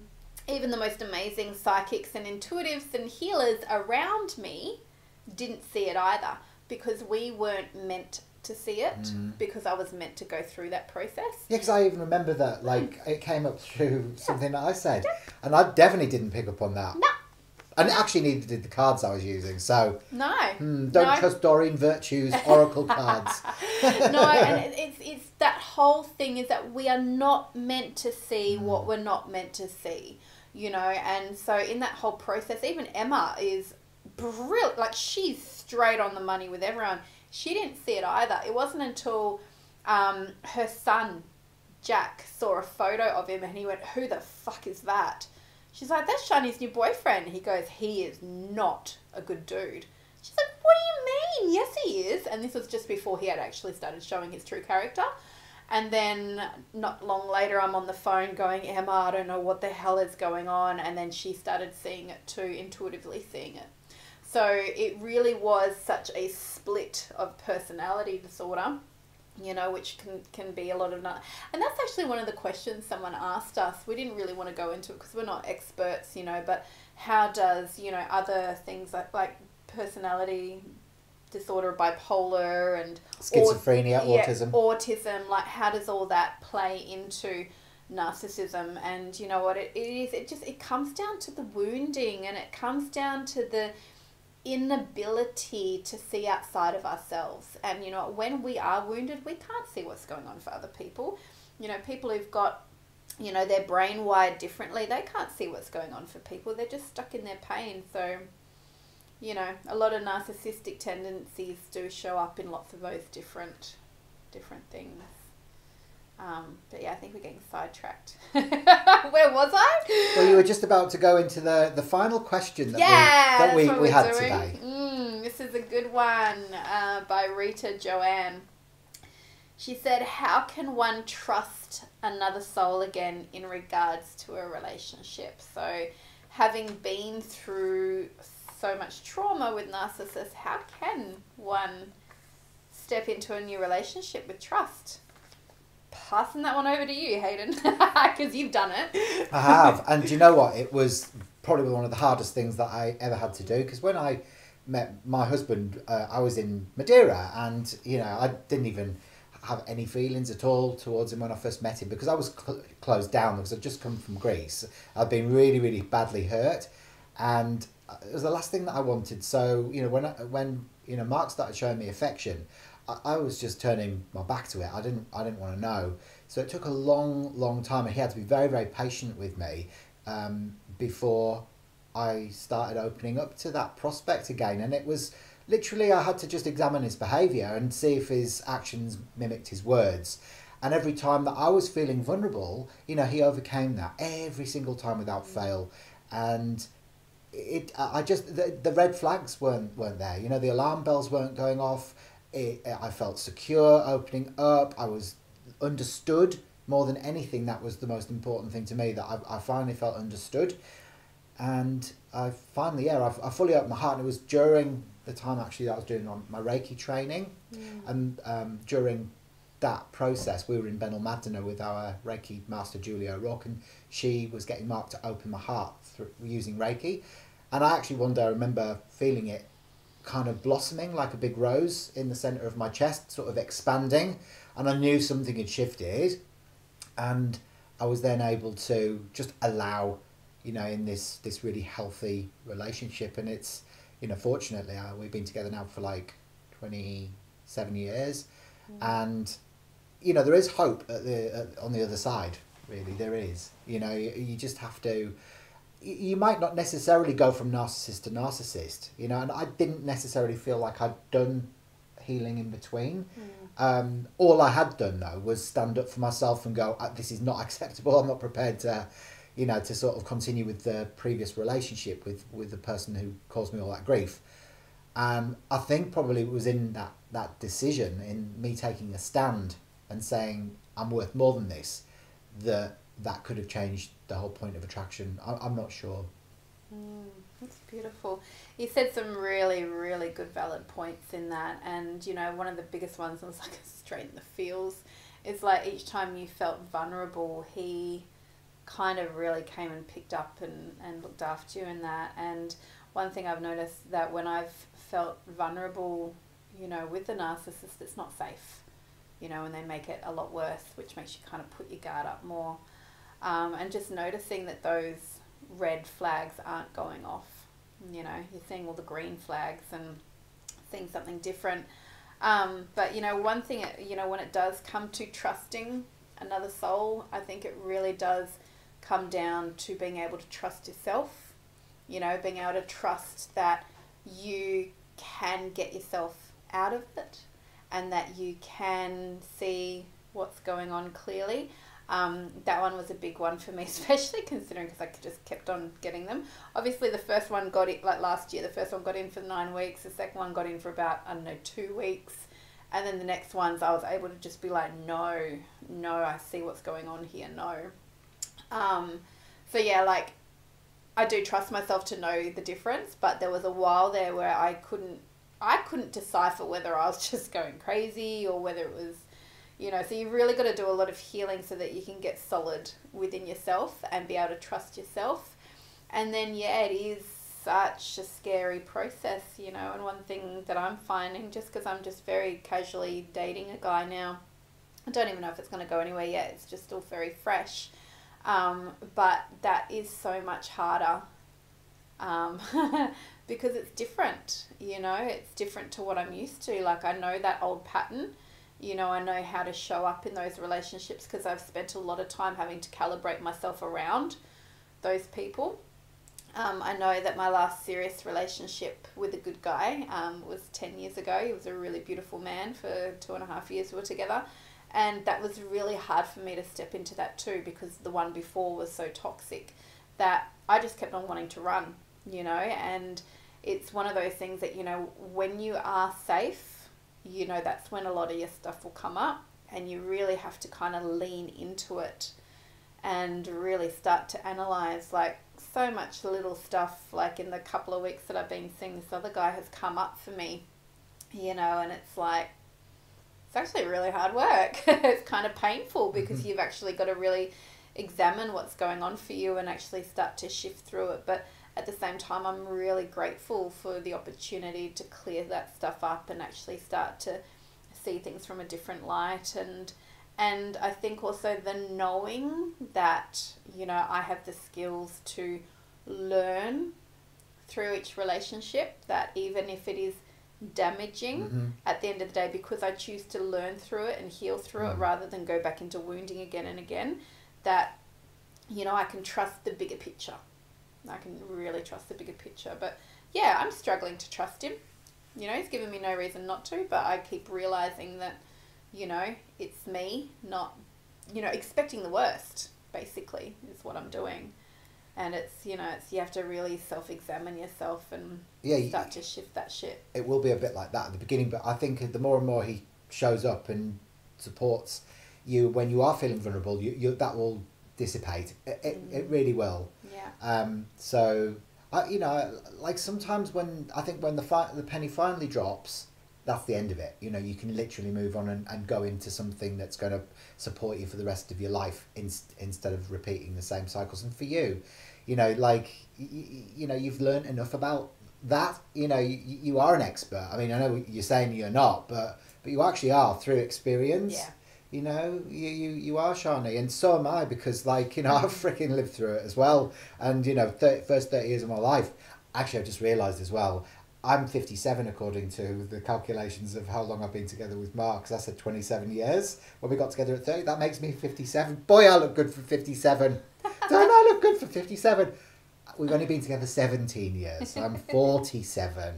even the most amazing psychics and intuitives and healers around me didn't see it either. Because we weren't meant to see it, mm. because I was meant to go through that process. Yeah, because I even remember that, like, mm. it came up through yeah. something that I said. Yep. And I definitely didn't pick up on that. No. And it actually neither did the cards I was using, so... No. Mm, don't no. trust Doreen Virtue's oracle cards. No, and it's, it's that whole thing is that we are not meant to see mm. what we're not meant to see, you know? And so in that whole process, even Emma is... brilliant, like she's straight on the money with everyone. She didn't see it either. It wasn't until um, her son, Jack, saw a photo of him and he went, who the fuck is that? She's like, that's Shani's new boyfriend. He goes, he is not a good dude. She's like, what do you mean? Yes, he is. And this was just before he had actually started showing his true character. And then not long later, I'm on the phone going, Emma, I don't know what the hell is going on. And then she started seeing it too, intuitively seeing it. So it really was such a split of personality disorder, you know, which can, can be a lot of... Not, and that's actually one of the questions someone asked us. We didn't really want to go into it because we're not experts, you know, but how does, you know, other things like, like personality disorder, bipolar and... Schizophrenia, aut yeah, autism. Autism, like how does all that play into narcissism? And you know what it, it is? It just, it comes down to the wounding and it comes down to the... inability to see outside of ourselves. And you know, when we are wounded, we can't see what's going on for other people. You know, people who've got, you know, their brain wired differently, they can't see what's going on for people. They're just stuck in their pain. So, you know, a lot of narcissistic tendencies do show up in lots of those different different things. Um, but yeah, I think we're getting sidetracked. Where was I? Well, you were just about to go into the, the final question that yeah, we, that we, we had doing. today. Mm, this is a good one uh, by Rita Joanne. She said, how can one trust another soul again in regards to a relationship? So having been through so much trauma with narcissists, how can one step into a new relationship with trust? Passing that one over to you, Hayden, because you've done it. I have. And you know what? It was probably one of the hardest things that I ever had to do, because when I met my husband, uh, I was in Madeira and, you know, I didn't even have any feelings at all towards him when I first met him because I was cl closed down because I'd just come from Greece. I'd been really, really badly hurt and it was the last thing that I wanted. So, you know, when, I, when you know, Mark started showing me affection, I was just turning my back to it. I didn't I didn't want to know. So it took a long, long time. And he had to be very, very patient with me um, before I started opening up to that prospect again. And it was literally, I had to just examine his behaviour and see if his actions mimicked his words. And every time that I was feeling vulnerable, you know, he overcame that every single time without fail. And it, I just, the, the red flags weren't, weren't there. You know, the alarm bells weren't going off. It, I felt secure opening up. I was understood more than anything, that was the most important thing to me, that I, I finally felt understood. And I finally, yeah, I, I fully opened my heart. And it was during the time actually that I was doing on my Reiki training. Mm. And um, during that process, we were in Benalmádena with our Reiki master, Julia O'Rourke, and she was getting Mark to open my heart through, using Reiki. And I actually one day I remember feeling it kind of blossoming like a big rose in the centre of my chest, sort of expanding. And I knew something had shifted. And I was then able to just allow, you know, in this this really healthy relationship. And it's, you know, fortunately, uh, we've been together now for like twenty-seven years. Mm. And, you know, there is hope at the at, on the other side, really. There is. You know, you, you just have to... You might not necessarily go from narcissist to narcissist, you know, and I didn't necessarily feel like I'd done healing in between. Mm. Um, all I had done, though, was stand up for myself and go, this is not acceptable. I'm not prepared to, you know, to sort of continue with the previous relationship with, with the person who caused me all that grief. And I think probably it was in that, that decision, in me taking a stand and saying, I'm worth more than this, that that could have changed the whole point of attraction. I, I'm not sure. Mm, that's beautiful. You said some really, really good valid points in that. And, you know, one of the biggest ones was like straight in the feels. It's like each time you felt vulnerable, he kind of really came and picked up and, and looked after you in that. And one thing I've noticed that when I've felt vulnerable, you know, with the narcissist, it's not safe, you know, and they make it a lot worse, which makes you kind of put your guard up more. Um, and just noticing that those red flags aren't going off, you know, you're seeing all the green flags and seeing something different. Um, but, you know, one thing, you know, when it does come to trusting another soul, I think it really does come down to being able to trust yourself, you know, being able to trust that you can get yourself out of it and that you can see what's going on clearly. Um, that one was a big one for me, especially considering because I just kept on getting them. Obviously, the first one got it like last year. The first one got in for nine weeks. The second one got in for about, I don't know, two weeks. And then the next ones, I was able to just be like, no, no, I see what's going on here. No. Um, so yeah, like I do trust myself to know the difference, but there was a while there where I couldn't, I couldn't decipher whether I was just going crazy or whether it was, you know, so you've really got to do a lot of healing so that you can get solid within yourself and be able to trust yourself. And then, yeah, it is such a scary process, you know, and one thing that I'm finding, just because I'm just very casually dating a guy now, I don't even know if it's going to go anywhere yet. It's just still very fresh. Um, but that is so much harder um, because it's different, you know, it's different to what I'm used to. Like I know that old pattern. You know, I know how to show up in those relationships because I've spent a lot of time having to calibrate myself around those people. Um, I know that my last serious relationship with a good guy um, was ten years ago. He was a really beautiful man. For two and a half years we were together. And that was really hard for me to step into that too, because the one before was so toxic that I just kept on wanting to run, you know. And it's one of those things that, you know, when you are safe, you know, that's when a lot of your stuff will come up and you really have to kind of lean into it and really start to analyze like so much little stuff. Like in the couple of weeks that I've been seeing this other guy has come up for me, you know, and it's like, it's actually really hard work. It's kind of painful because mm-hmm. you've actually got to really examine what's going on for you and actually start to shift through it. But at the same time, I'm really grateful for the opportunity to clear that stuff up and actually start to see things from a different light. And and I think also the knowing that, you know, I have the skills to learn through each relationship, that even if it is damaging, mm-hmm. at the end of the day, because I choose to learn through it and heal through mm-hmm. it rather than go back into wounding again and again, that, you know, I can trust the bigger picture. I can really trust the bigger picture. But yeah, I'm struggling to trust him. You know, he's given me no reason not to, but I keep realizing that, you know, it's me, not, you know, expecting the worst, basically, is what I'm doing. And it's, you know, it's, you have to really self-examine yourself and yeah, start you, to shift that shit. It will be a bit like that at the beginning, but I think the more and more he shows up and supports you when you are feeling vulnerable, you, you that will dissipate. It, it, mm. it really will. Yeah. Um. So, I you know like sometimes when I think when the fi the penny finally drops, that's the end of it. You know, you can literally move on and, and go into something that's going to support you for the rest of your life in, instead of repeating the same cycles. And for you, you know, like, you, you know, you've learned enough about that, you know, you, you are an expert. I mean, I know you're saying you're not, but, but you actually are through experience. Yeah. You know, you, you, you are, Shani, and so am I, because, like, you know, I've freaking lived through it as well. And, you know, thirty, first thirty years of my life, actually, I've just realised as well, I'm fifty-seven according to the calculations of how long I've been together with Mark, because I said twenty-seven years when we got together at thirty. That makes me fifty-seven. Boy, I look good for fifty-seven. Don't I look good for fifty-seven? We've only been together seventeen years. So I'm forty-seven.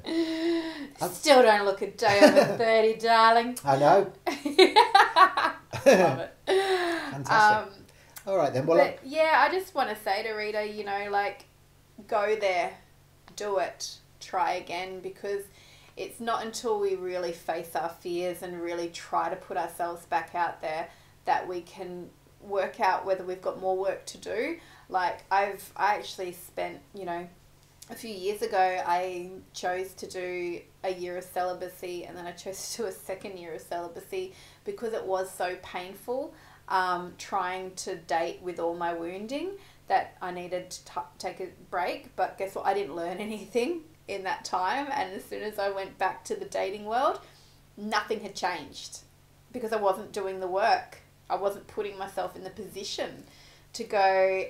I'm... Still don't look a day over thirty, darling. I know. Love it. Fantastic. Um, All right, then. Well, but, yeah, I just want to say to Rita, you know, like, go there, do it. Try again, because it's not until we really face our fears and really try to put ourselves back out there that we can work out whether we've got more work to do. Like, I've I actually spent, you know, a few years ago, I chose to do a year of celibacy, and then I chose to do a second year of celibacy because it was so painful, um, trying to date with all my wounding, that I needed to t take a break. But guess what? I didn't learn anything in that time, and as soon as I went back to the dating world, nothing had changed, because I wasn't doing the work. I wasn't putting myself in the position to go,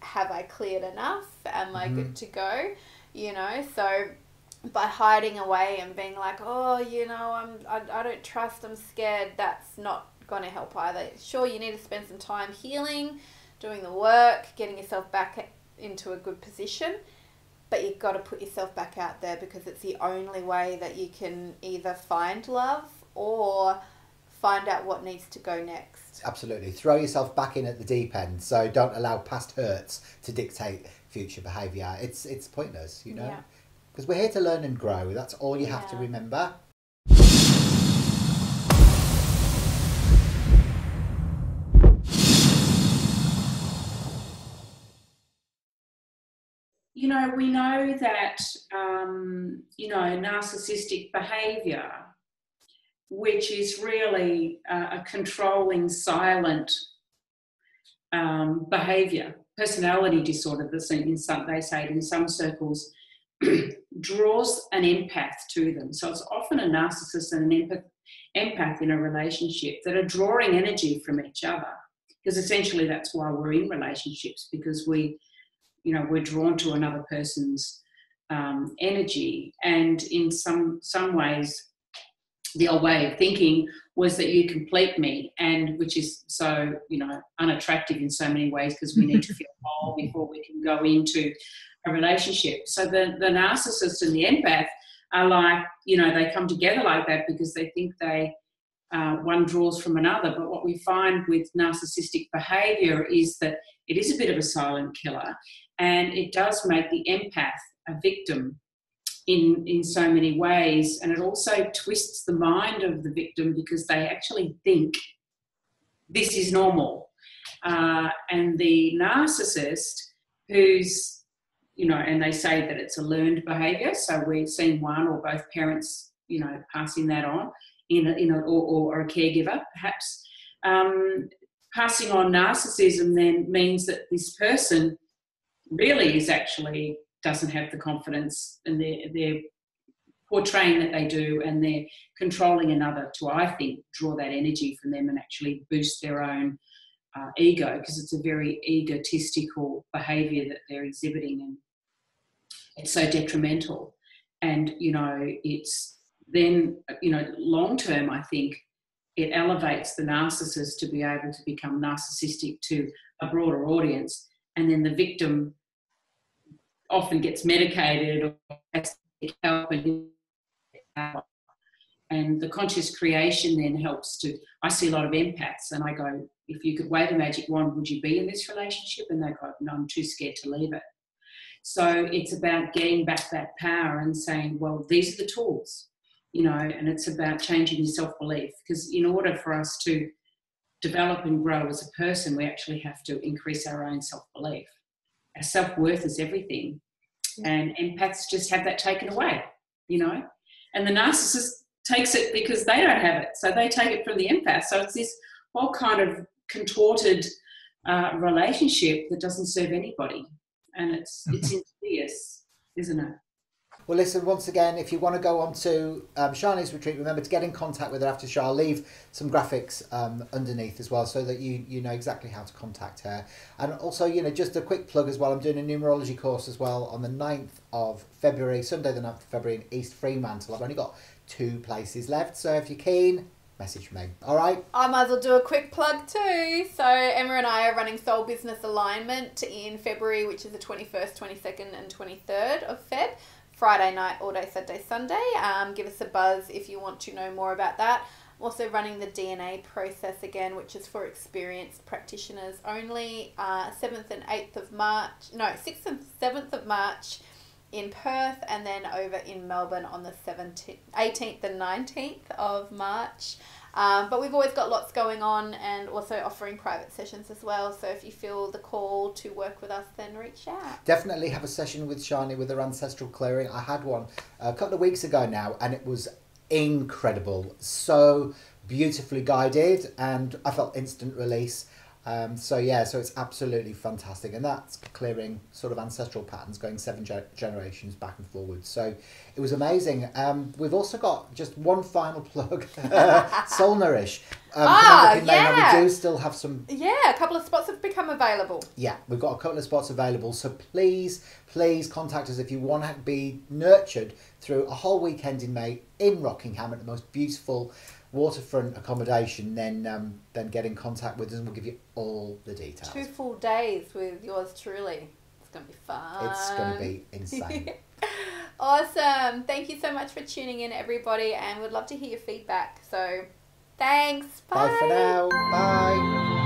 have I cleared enough? Am I mm-hmm. good to go? You know, so by hiding away and being like, oh, you know, I'm, I, I don't trust, I'm scared, that's not going to help either. Sure, you need to spend some time healing, doing the work, getting yourself back into a good position, but you've got to put yourself back out there, because it's the only way that you can either find love or find out what needs to go next. Absolutely. Throw yourself back in at the deep end. So don't allow past hurts to dictate future behaviour. It's, it's pointless, you know, because yeah. we're here to learn and grow. That's all you yeah. have to remember. You know, we know that, um, you know, narcissistic behaviour, which is really uh, a controlling, silent um, behaviour, personality disorder, that's in some, they say it in some circles, draws an empath to them. So it's often a narcissist and an empath, empath in a relationship that are drawing energy from each other, because essentially that's why we're in relationships, because we... you know, we're drawn to another person's um, energy. And in some some ways, the old way of thinking was that you complete me, and which is so, you know, unattractive in so many ways, because we need to feel whole before we can go into a relationship. So the, the narcissist and the empath are like, you know, they come together like that because they think they, uh, one draws from another. But what we find with narcissistic behaviour is that it is a bit of a silent killer, and it does make the empath a victim in, in so many ways. And it also twists the mind of the victim, because they actually think this is normal. Uh, and the narcissist, who's, you know, and they say that it's a learned behaviour, so we've seen one or both parents, you know, passing that on, in a, in a, or, or a caregiver perhaps. Um, Passing on narcissism then means that this person really is actually doesn't have the confidence, and they're, they're portraying that they do, and they're controlling another to, I think, draw that energy from them and actually boost their own uh, ego, because it's a very egotistical behaviour that they're exhibiting, and it's so detrimental. And, you know, it's then, you know, long term, I think, it elevates the narcissist to be able to become narcissistic to a broader audience, and then the victim often gets medicated or has to get help, and, and the conscious creation then helps to, I see a lot of empaths, and I go, if you could wave a magic wand, would you be in this relationship? And they go, no, I'm too scared to leave it. So it's about getting back that power and saying, well, these are the tools. You know, and it's about changing your self-belief, because in order for us to develop and grow as a person, we actually have to increase our own self-belief. Our self-worth is everything. Yeah. And empaths just have that taken away, you know. And the narcissist takes it because they don't have it. So they take it from the empath. So it's this whole kind of contorted uh, relationship that doesn't serve anybody. And it's, it's insidious, isn't it? Well, listen, once again, if you want to go on to um, Shani's retreat, remember to get in contact with her after the show. I'll leave some graphics um, underneath as well so that you, you know exactly how to contact her. And also, you know, just a quick plug as well. I'm doing a numerology course as well on the ninth of February, Sunday the ninth of February in East Fremantle. I've only got two places left. So if you're keen, message me. All right. I might as well do a quick plug too. So Emma and I are running Soul Business Alignment in February, which is the twenty-first, twenty-second and twenty-third of Feb. Friday night, all day, Saturday, Sunday. Um, give us a buzz if you want to know more about that. I'm also running the D N A process again, which is for experienced practitioners only. Uh, seventh and eighth of March, no, sixth and seventh of March in Perth, and then over in Melbourne on the seventeenth, eighteenth and nineteenth of March. Um, but we've always got lots going on, and also offering private sessions as well. So if you feel the call to work with us, then reach out. Definitely have a session with Shani with her ancestral clearing. I had one a couple of weeks ago now, and it was incredible. So beautifully guided, and I felt instant release. Um, so yeah, so it's absolutely fantastic, and that's clearing sort of ancestral patterns going seven ge generations back and forward. So it was amazing. Um, we've also got just one final plug, Soul Nourish. Um, oh, yeah. We do still have some. Yeah, a couple of spots have become available. Yeah, we've got a couple of spots available. So please, please contact us if you want to be nurtured through a whole weekend in May in Rockingham at the most beautiful waterfront accommodation, then um, then get in contact with us and we'll give you all the details. Two full days with yours truly. It's going to be fun. It's going to be insane. Awesome. Thank you so much for tuning in, everybody, and we'd love to hear your feedback. So thanks. Bye. Bye for now. Bye.